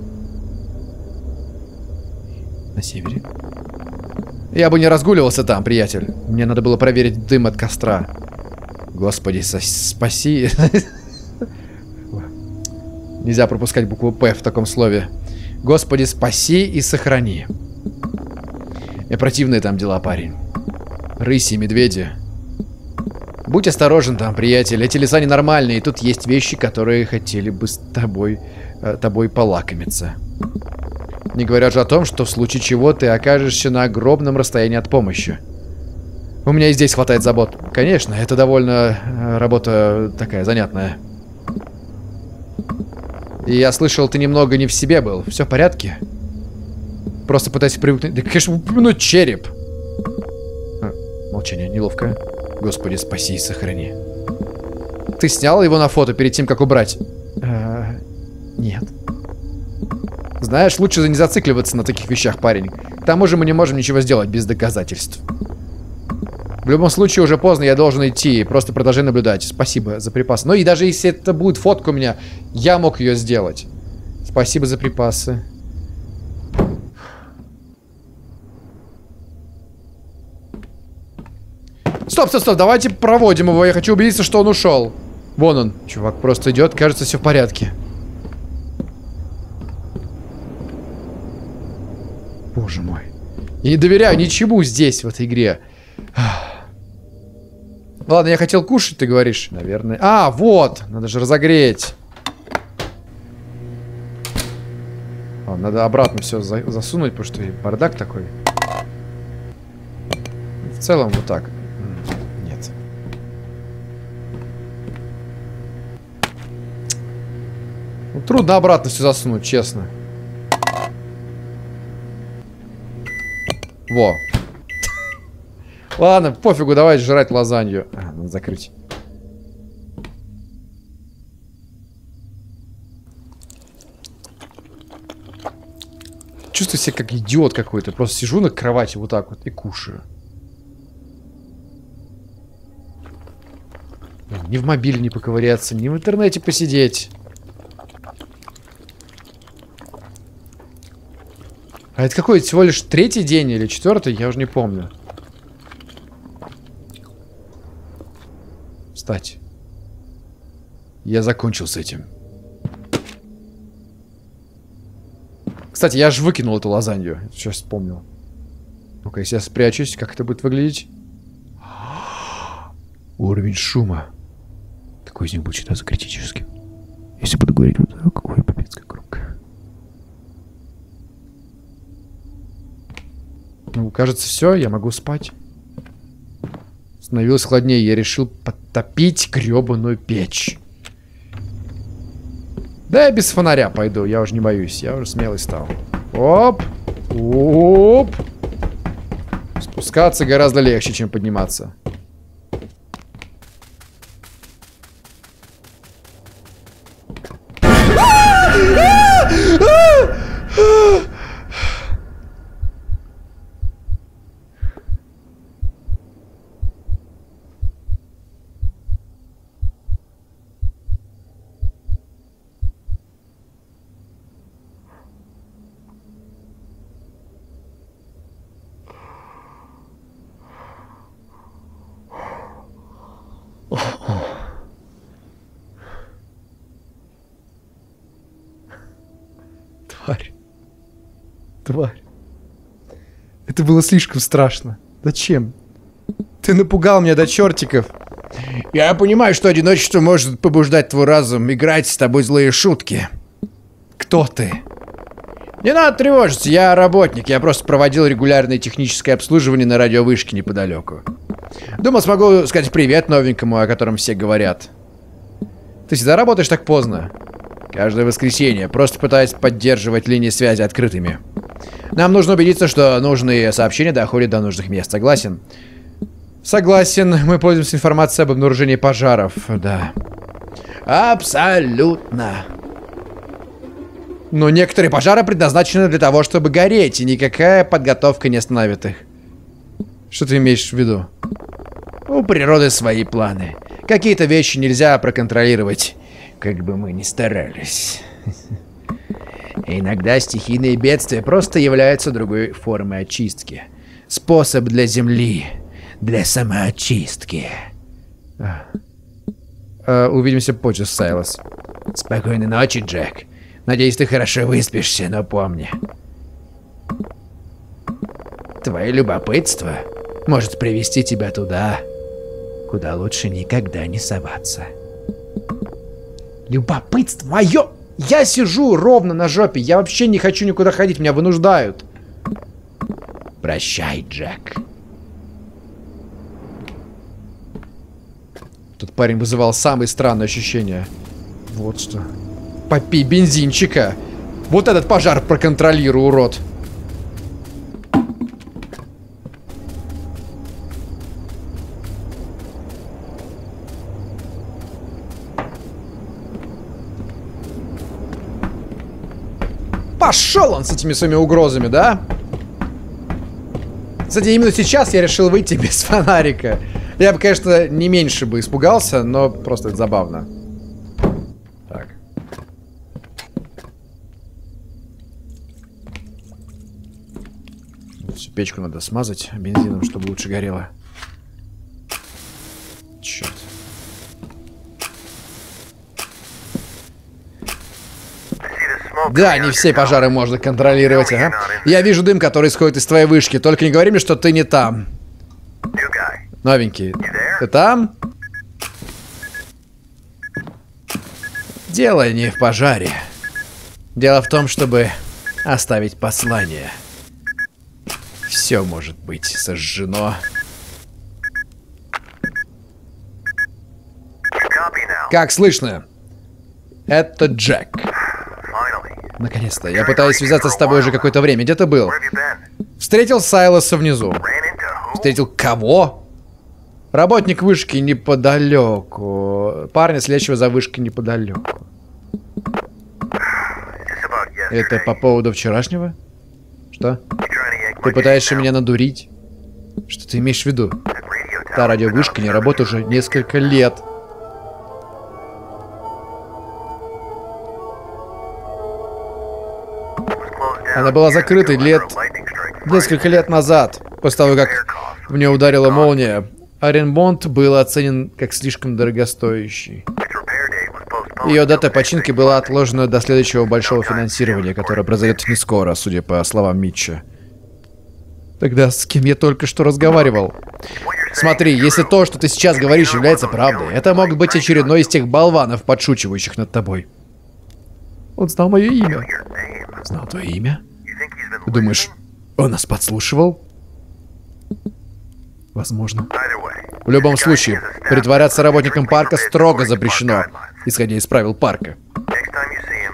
На севере? Я бы не разгуливался там, приятель. Мне надо было проверить дым от костра. Господи, спаси. Нельзя пропускать букву П в таком слове. Господи, спаси и сохрани. И противные там дела, парень. Рыси, медведи. Будь осторожен там, приятель. Эти леса ненормальные, и тут есть вещи, которые хотели бы с тобой, э, тобой полакомиться. Не говоря же о том, что в случае чего ты окажешься на огромном расстоянии от помощи. У меня и здесь хватает забот. Конечно, это довольно работа такая занятная. И я слышал, ты немного не в себе был. Все в порядке? Просто пытаюсь привыкнуть... Да, конечно, плюнуть череп. А, молчание неловкое. Господи, спаси и сохрани. Ты снял его на фото перед тем, как убрать? А, нет. Знаешь, лучше не зацикливаться на таких вещах, парень. К тому же мы не можем ничего сделать без доказательств. В любом случае, уже поздно, я должен идти. Просто продолжай наблюдать. Спасибо за припасы. Ну и даже если это будет фотка у меня, я мог ее сделать. Спасибо за припасы. Стоп, стоп, стоп. Давайте проводим его. Я хочу убедиться, что он ушел. Вон он. Чувак просто идет. Кажется, все в порядке. Боже мой. Я не доверяю ничему здесь, в этой игре. Ладно, я хотел кушать, ты говоришь, наверное. А, вот, надо же разогреть. Ладно, надо обратно все за засунуть, потому что бардак такой. В целом вот так. Нет. Ну, трудно обратно все засунуть, честно. Во. Ладно, пофигу, давай жрать лазанью. А, надо закрыть. Чувствую себя как идиот какой-то. Просто сижу на кровати вот так вот и кушаю. Ни в мобиле не поковыряться, ни в интернете посидеть. А это какой? Всего лишь третий день или четвертый? Я уже не помню. Встать. Я закончил с этим. Кстати, я же выкинул эту лазанью. Сейчас вспомнил. Ну-ка, если я спрячусь, как это будет выглядеть? Уровень шума. Такой из них будет считаться критическим. Если буду говорить вот так, ой, пипец, как громко. Ну, кажется, все, я могу спать. Становилось холоднее, я решил подтопить гребаную печь. Да я без фонаря пойду, я уже не боюсь, я уже смелый стал. Оп, оп. Спускаться гораздо легче, чем подниматься. Это было слишком страшно. Зачем? Ты напугал меня до чертиков. Я понимаю, что одиночество может побуждать твой разум играть с тобой злые шутки. Кто ты? Не надо тревожиться, я работник. Я просто проводил регулярное техническое обслуживание на радиовышке неподалеку. Думаю, смогу сказать привет новенькому, о котором все говорят. Ты всегда работаешь так поздно? Каждое воскресенье, просто пытаясь поддерживать линии связи открытыми. Нам нужно убедиться, что нужные сообщения доходят до нужных мест. Согласен? Согласен. Мы пользуемся информацией об обнаружении пожаров. Да. Абсолютно. Но некоторые пожары предназначены для того, чтобы гореть, и никакая подготовка не остановит их. Что ты имеешь в виду? У природы свои планы. Какие-то вещи нельзя проконтролировать. Как бы мы ни старались. Иногда стихийные бедствия просто являются другой формой очистки. Способ для земли. Для самоочистки. А. А, увидимся позже, Сайлас. Спокойной ночи, Джек. Надеюсь, ты хорошо выспишься, но помни. Твое любопытство может привести тебя туда, куда лучше никогда не соваться. Любопытство мое! Я сижу ровно на жопе. Я вообще не хочу никуда ходить. Меня вынуждают. Прощай, Джек. Этот парень вызывал самые странные ощущения. Вот что. Попей бензинчика. Вот этот пожар проконтролируй, урод. Пошел он с этими своими угрозами, да? Кстати, именно сейчас я решил выйти без фонарика. Я бы, конечно, не меньше бы испугался, но просто это забавно. Так. Всю печку надо смазать бензином, чтобы лучше горело. Черт. Да, не все пожары можно контролировать, ага. Я вижу дым, который исходит из твоей вышки. Только не говори мне, что ты не там. Новенький. Ты там? Дело не в пожаре. Дело в том, чтобы оставить послание. Все может быть сожжено. Как слышно? Это Джек. Наконец-то. Я пытаюсь связаться с тобой уже какое-то время. Где ты был? Встретил Сайласа внизу. Встретил кого? Работник вышки неподалеку. Парня, следящего за вышкой неподалеку. Это по поводу вчерашнего? Что? Ты пытаешься меня надурить? Что ты имеешь в виду? Та радиовышка не работает уже несколько лет. Она была закрыта лет... несколько лет назад, после того, как в нее ударила молния. Аренбонд был оценен как слишком дорогостоящий. Ее дата починки была отложена до следующего большого финансирования, которое произойдет не скоро, судя по словам Митча. Тогда с кем я только что разговаривал? Смотри, если то, что ты сейчас говоришь, является правдой, это мог быть очередной из тех болванов, подшучивающих над тобой. Он знал мое имя. Знал твое имя? Ты думаешь, он нас подслушивал? Возможно. В любом случае, притворяться работником парка строго запрещено, исходя из правил парка.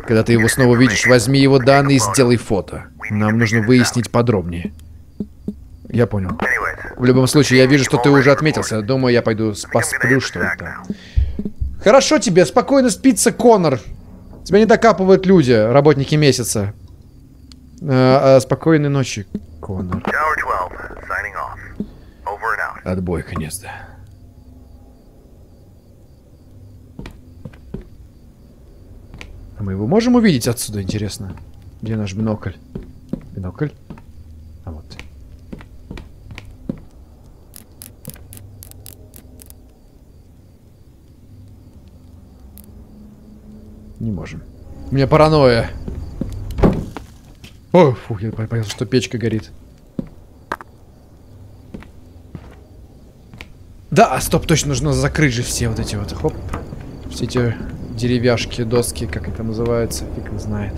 Когда ты его снова увидишь, возьми его данные и сделай фото. Нам нужно выяснить подробнее. Я понял. В любом случае, я вижу, что ты уже отметился. Думаю, я пойду посплю, что это. Хорошо тебе, спокойно спится, Коннор. Тебя не докапывают люди, работники месяца. А, а, спокойной ночи, Коннор. Отбой, конец-то. А мы его можем увидеть отсюда, интересно? Где наш бинокль? Бинокль? А вот. Не можем. У меня паранойя. О, фу, я понял, что печка горит. Да, стоп, точно нужно закрыть же все вот эти вот, хоп. Все эти деревяшки, доски, как это называется, фиг не знает.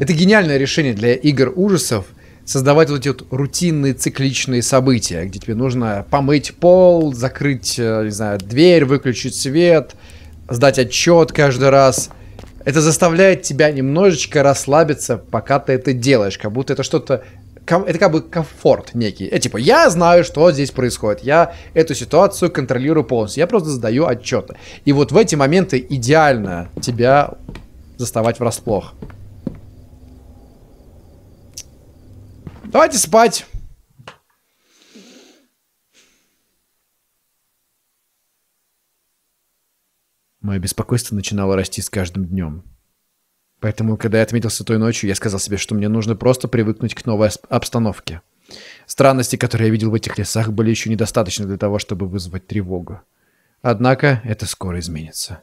Это гениальное решение для игр ужасов. Создавать вот эти вот рутинные цикличные события, где тебе нужно помыть пол, закрыть, не знаю, дверь, выключить свет, сдать отчет каждый раз. Это заставляет тебя немножечко расслабиться, пока ты это делаешь, как будто это что-то... Это как бы комфорт некий. Это типа, я знаю, что здесь происходит. Я эту ситуацию контролирую полностью. Я просто сдаю отчеты. И вот в эти моменты идеально тебя заставать врасплох. Давайте спать. Мое беспокойство начинало расти с каждым днем. Поэтому, когда я отметился той ночью, я сказал себе, что мне нужно просто привыкнуть к новой обстановке. Странности, которые я видел в этих лесах, были еще недостаточны для того, чтобы вызвать тревогу. Однако это скоро изменится.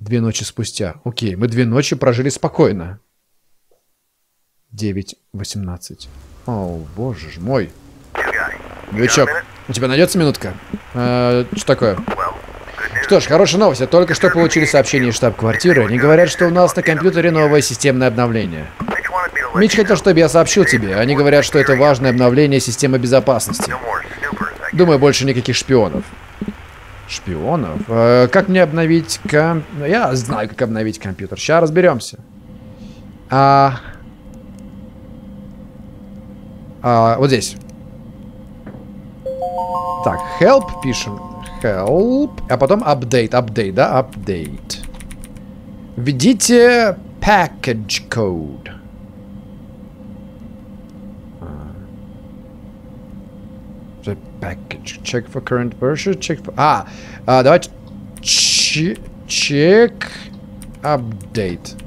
Две ночи спустя. Окей, мы две ночи прожили спокойно. девять восемнадцать. О, боже ж мой. Новичок, у тебя найдется минутка? Э, что такое? Что ж, хорошая новость. Я только что получили сообщение из штаб-квартиры. Они говорят, что у нас на компьютере новое системное обновление. Митч хотел, чтобы я сообщил тебе. Они говорят, что это важное обновление системы безопасности. Думаю, больше никаких шпионов. Шпионов? Э, как мне обновить комп... Я знаю, как обновить компьютер. Сейчас разберемся. А... А, вот здесь. Так, help пишем. Help. А потом update. Update, да? Update. Введите package code. Package. Check for current version. Check for... А, а давайте... Check update.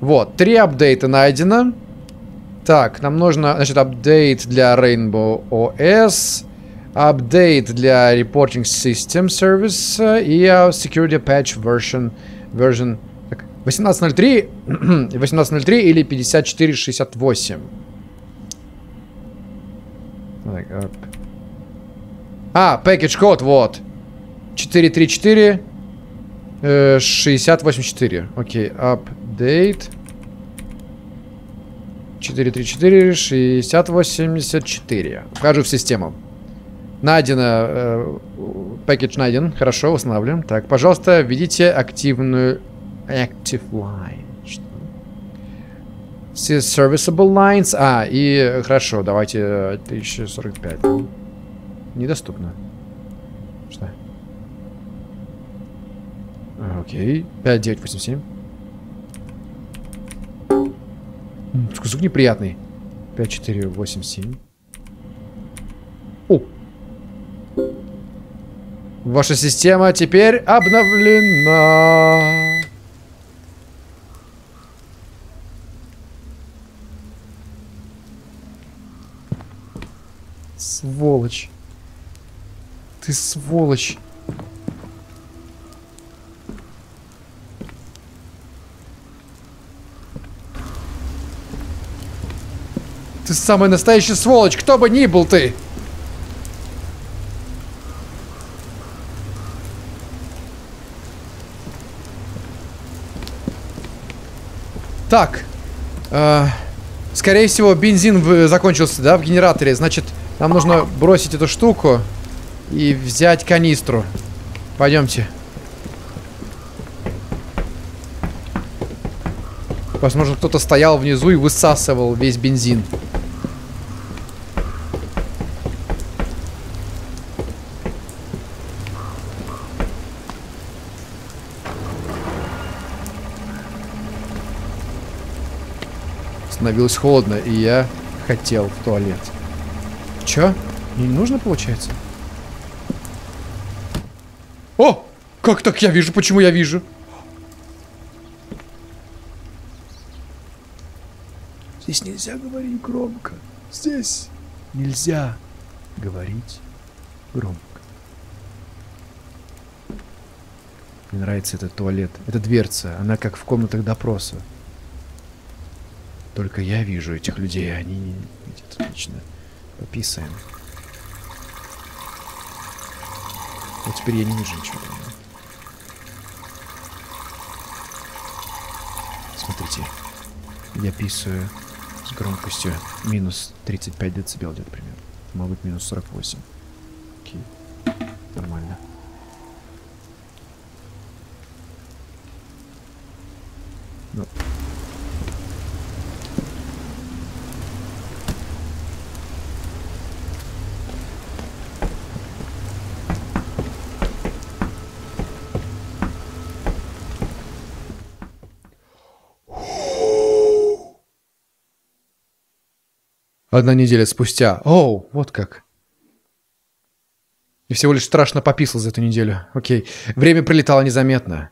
Вот, три апдейта найдено. Так, нам нужно, значит, апдейт для Rainbow о эс, апдейт для Reporting System Service и Security Patch Version, version восемнадцать ноль три, восемнадцать ноль три или пятьдесят четыре шестьдесят восемь. А, package код, вот. четыре три четыре э, шестьдесят восемь четыре. Окей, апдейт. четыре три четыре шестьдесят восемьдесят четыре. Вхожу в систему. Найдено. Пакет э, найден. Хорошо, устанавливаем. Так, пожалуйста, введите активную active line. Что? Serviceable lines. А, и хорошо, давайте тысяча сорок пять. Недоступно. Что? Окей. пять девять восемь семь. Звук неприятный. пять четыре восемь семь. О! Ваша система теперь обновлена. Сволочь. Ты сволочь. Ты самый настоящий сволочь, кто бы ни был ты. Так. Э, скорее всего, бензин в, закончился, да, в генераторе. Значит, нам нужно бросить эту штуку и взять канистру. Пойдемте. Возможно, кто-то стоял внизу и высасывал весь бензин. Становилось холодно, и я хотел в туалет. Чё? Мне не нужно, получается? О! Как так я вижу? Почему я вижу? Здесь нельзя говорить громко. Здесь нельзя говорить громко. Мне нравится этот туалет. Это дверца. Она как в комнатах допроса. Только я вижу этих людей, они не видят. Отлично. Пописаем. Вот теперь я не вижу ничего. Смотрите. Я писаю с громкостью минус тридцать пять децибел, где-то примерно. Может быть, минус сорок восемь. Окей. Нормально. Ну... Одна неделя спустя. Оу, вот как. И всего лишь страшно пописал за эту неделю. Окей. Время пролетало незаметно.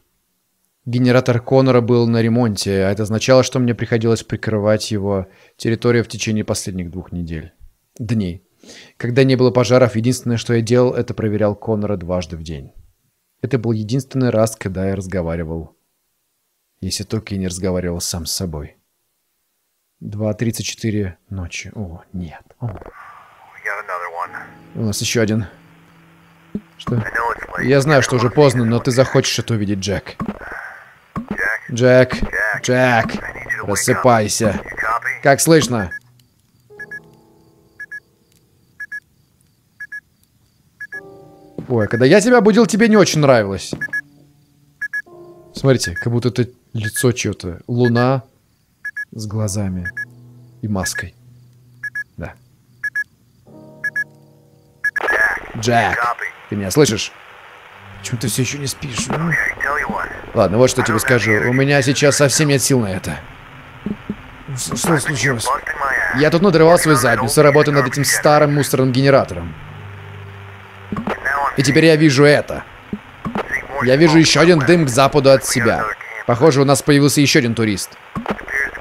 Генератор Коннора был на ремонте, а это означало, что мне приходилось прикрывать его территорию в течение последних двух недель. Дней. Когда не было пожаров, единственное, что я делал, это проверял Коннора дважды в день. Это был единственный раз, когда я разговаривал. Если только я не разговаривал сам с собой. два тридцать четыре ночи. О, нет. О. У нас еще один. Что? Я знаю, что уже поздно, но ты захочешь это увидеть, Джек. Джек, Джек, просыпайся. Как слышно? Ой, когда я тебя будил, тебе не очень нравилось. Смотрите, как будто это лицо чьё-то. Луна с глазами и маской. Да. Джек, ты меня слышишь? Почему ты все еще не спишь? Ну? Ладно, вот что тебе скажу. У меня сейчас совсем нет сил на это. Что случилось? Я тут надрывал свою задницу, работаю над этим старым мусорным генератором. И теперь я вижу это. Я вижу еще один дым к западу от себя. Похоже, у нас появился еще один турист.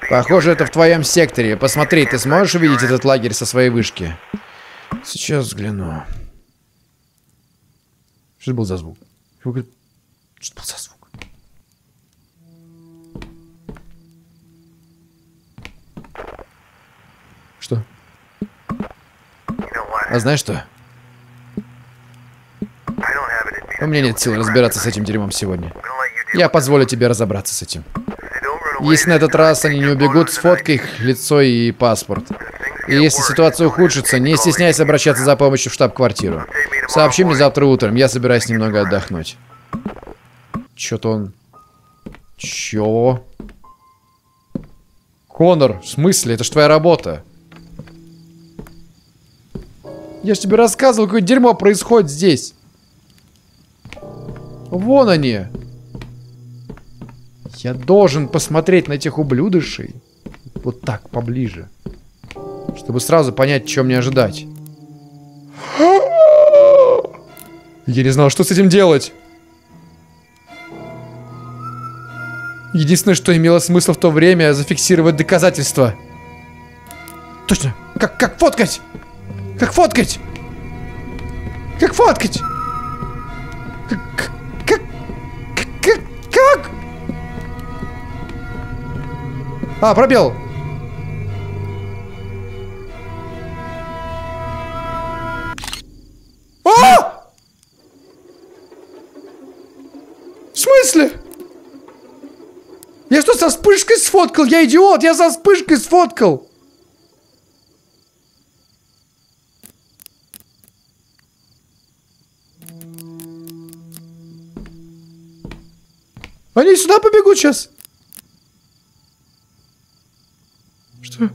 Похоже, это в твоем секторе. Посмотри, ты сможешь увидеть этот лагерь со своей вышки? Сейчас взгляну. Что это был за звук? Что это был за звук? Что? А знаешь что? У меня нет сил разбираться с этим дерьмом сегодня. Я позволю тебе разобраться с этим. Если на этот раз они не убегут, сфоткай их лицо и паспорт. И если ситуация ухудшится, не стесняйся обращаться за помощью в штаб-квартиру. Сообщи мне завтра утром, я собираюсь немного отдохнуть. Чё-то он... Чё? Коннор, в смысле? Это ж твоя работа. Я ж тебе рассказывал, какое дерьмо происходит здесь. Вон они. Я должен посмотреть на этих ублюдышей. Вот так, поближе. Чтобы сразу понять, чего мне ожидать. Я не знал, что с этим делать. Единственное, что имело смысл в то время, зафиксировать доказательства. Точно. Как, как фоткать? Как фоткать? Как фоткать? Как... А, пробел! А! В смысле? Я что, со вспышкой сфоткал? Я идиот! Я со вспышкой сфоткал! Они сюда побегут сейчас! Что?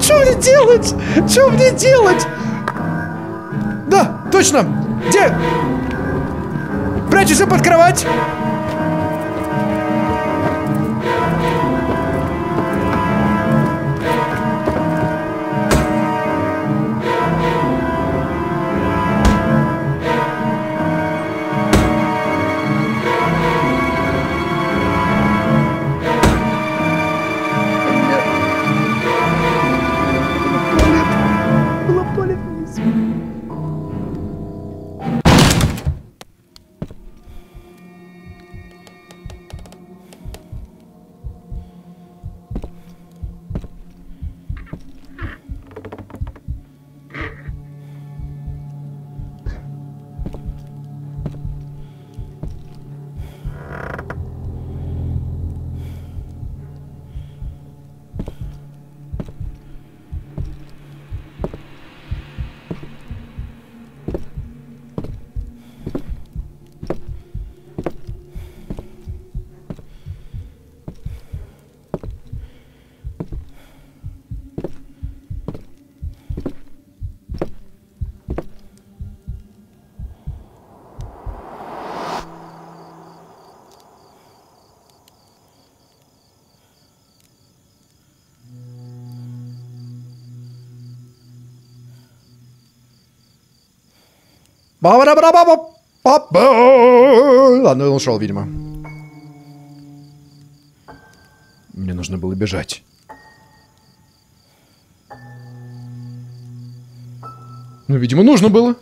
Что мне делать? Что мне делать? Да, точно. Где? Прячешься под кровать? Ладно, он ушел, видимо. Мне нужно было бежать. Ну, видимо, нужно было.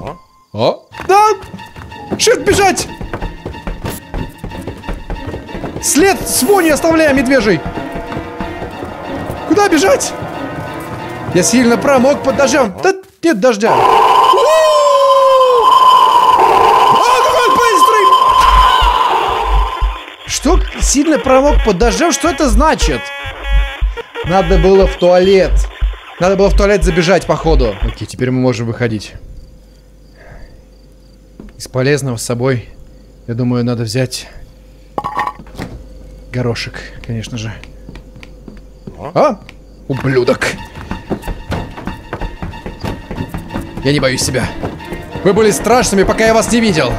А? А? Да! Шифт бежать! След с вони оставляем, медвежий! Куда бежать? Я сильно промок под дождем. Да нет дождя. Что? Сильно промок под дождем? Что это значит? Надо было в туалет. Надо было в туалет забежать, походу. Окей, теперь мы можем выходить. Из полезного с собой, я думаю, надо взять горошек, конечно же. А? Ублюдок. Я не боюсь себя. Вы были страшными, пока я вас не видел.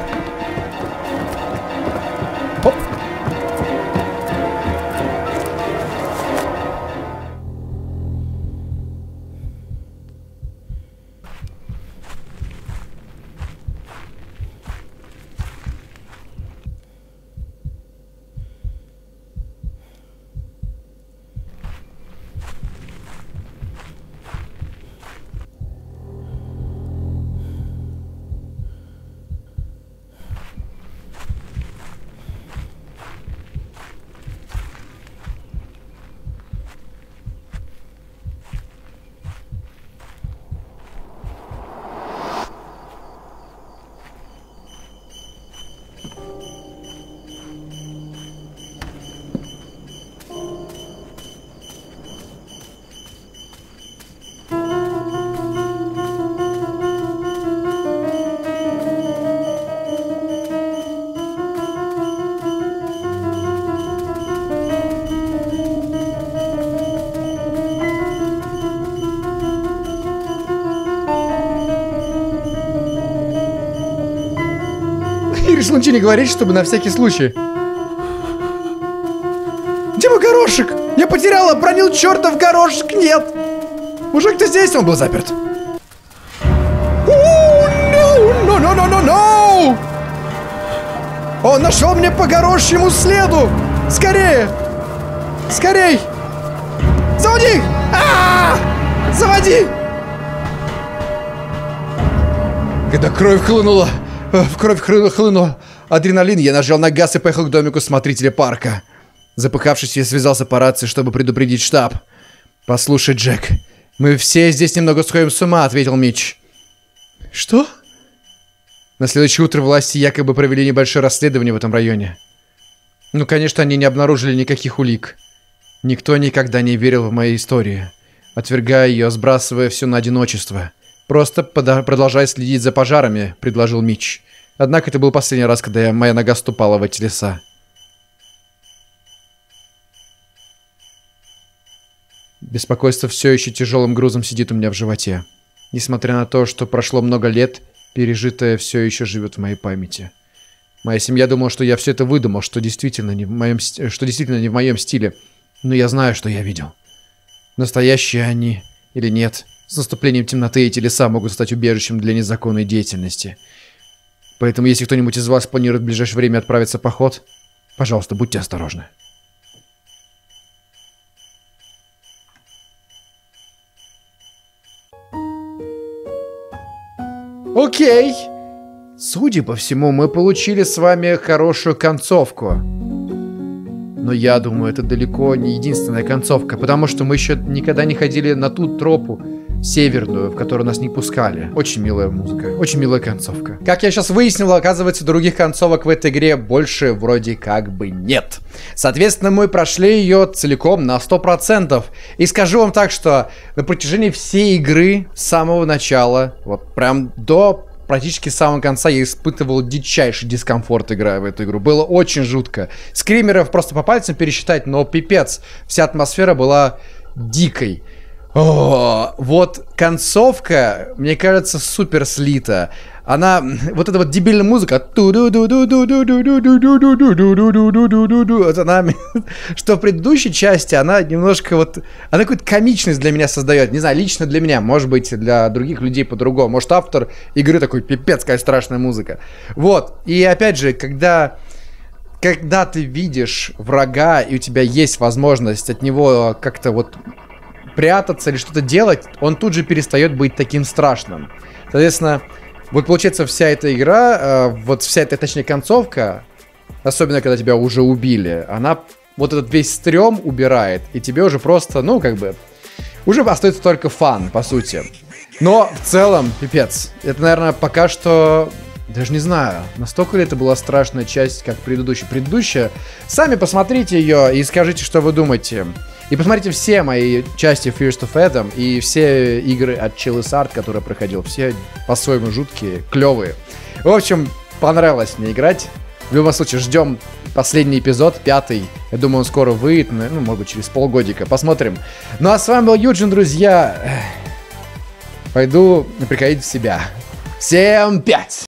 Решил ничего не говорить, чтобы на всякий случай. Где мой горошек? Я потеряла, бронил чертов горошек, нет. Мужик-то здесь, он был заперт. О-о-о-о-о-о-о-о-о! Он нашел мне по горошьему следу. Скорее. Скорей. Заводи. А-а-а! Заводи. Когда кровь хлынула. В кровь хлынул адреналин, я нажал на газ и поехал к домику смотрителя парка. Запыхавшись, я связался по рации, чтобы предупредить штаб. «Послушай, Джек, мы все здесь немного сходим с ума», — ответил Митч. «Что?» На следующее утро власти якобы провели небольшое расследование в этом районе. Ну, конечно, они не обнаружили никаких улик. Никто никогда не верил в мою историю, отвергая ее, сбрасывая все на одиночество. «Просто продолжай следить за пожарами», — предложил Митч. Однако это был последний раз, когда я, моя нога ступала в эти леса. Беспокойство все еще тяжелым грузом сидит у меня в животе. Несмотря на то, что прошло много лет, пережитое все еще живет в моей памяти. Моя семья думала, что я все это выдумал, что действительно не в моем, что действительно не в моем стиле. Но я знаю, что я видел. Настоящие они или нет... С наступлением темноты эти леса могут стать убежищем для незаконной деятельности. Поэтому, если кто-нибудь из вас планирует в ближайшее время отправиться в поход, пожалуйста, будьте осторожны. Окей. Судя по всему, мы получили с вами хорошую концовку. Но я думаю, это далеко не единственная концовка, потому что мы еще никогда не ходили на ту тропу, северную, в которую нас не пускали. Очень милая музыка, очень милая концовка. Как я сейчас выяснил, оказывается, других концовок в этой игре больше вроде как бы нет. Соответственно, мы прошли ее целиком на сто процентов. И скажу вам так, что на протяжении всей игры, с самого начала, вот прям до практически с самого конца, я испытывал дичайший дискомфорт, играя в эту игру. Было очень жутко. Скримеров просто по пальцам пересчитать, но пипец. Вся атмосфера была дикой. О, вот концовка, мне кажется, супер слита. Она, вот эта вот дебильная музыка, она, что в предыдущей части, она немножко вот, она какую-то комичность для меня создает, не знаю, лично для меня, может быть, для других людей по-другому, может, автор игры такой, пипец, какая страшная музыка. Вот, и опять же, когда... Когда ты видишь врага, и у тебя есть возможность от него как-то вот... прятаться или что-то делать, он тут же перестает быть таким страшным. Соответственно, вот получается вся эта игра, э, вот вся эта, точнее, концовка, особенно когда тебя уже убили, она вот этот весь стрём убирает, и тебе уже просто, ну, как бы, Уже остается только фан, по сути. Но в целом, пипец. Это, наверное, пока что... Даже не знаю, настолько ли это была страшная часть, как предыдущая. Предыдущая. Сами посмотрите ее и скажите, что вы думаете. И посмотрите все мои части Fears to Fathom и все игры от Чиллы Арт, которые я проходил. Все по-своему жуткие, клевые. В общем, понравилось мне играть. В любом случае, ждем последний эпизод, пятый. Я думаю, он скоро выйдет, ну, может быть, через полгодика. Посмотрим. Ну, а с вами был Юджин, друзья. Пойду приходить в себя. Всем пять!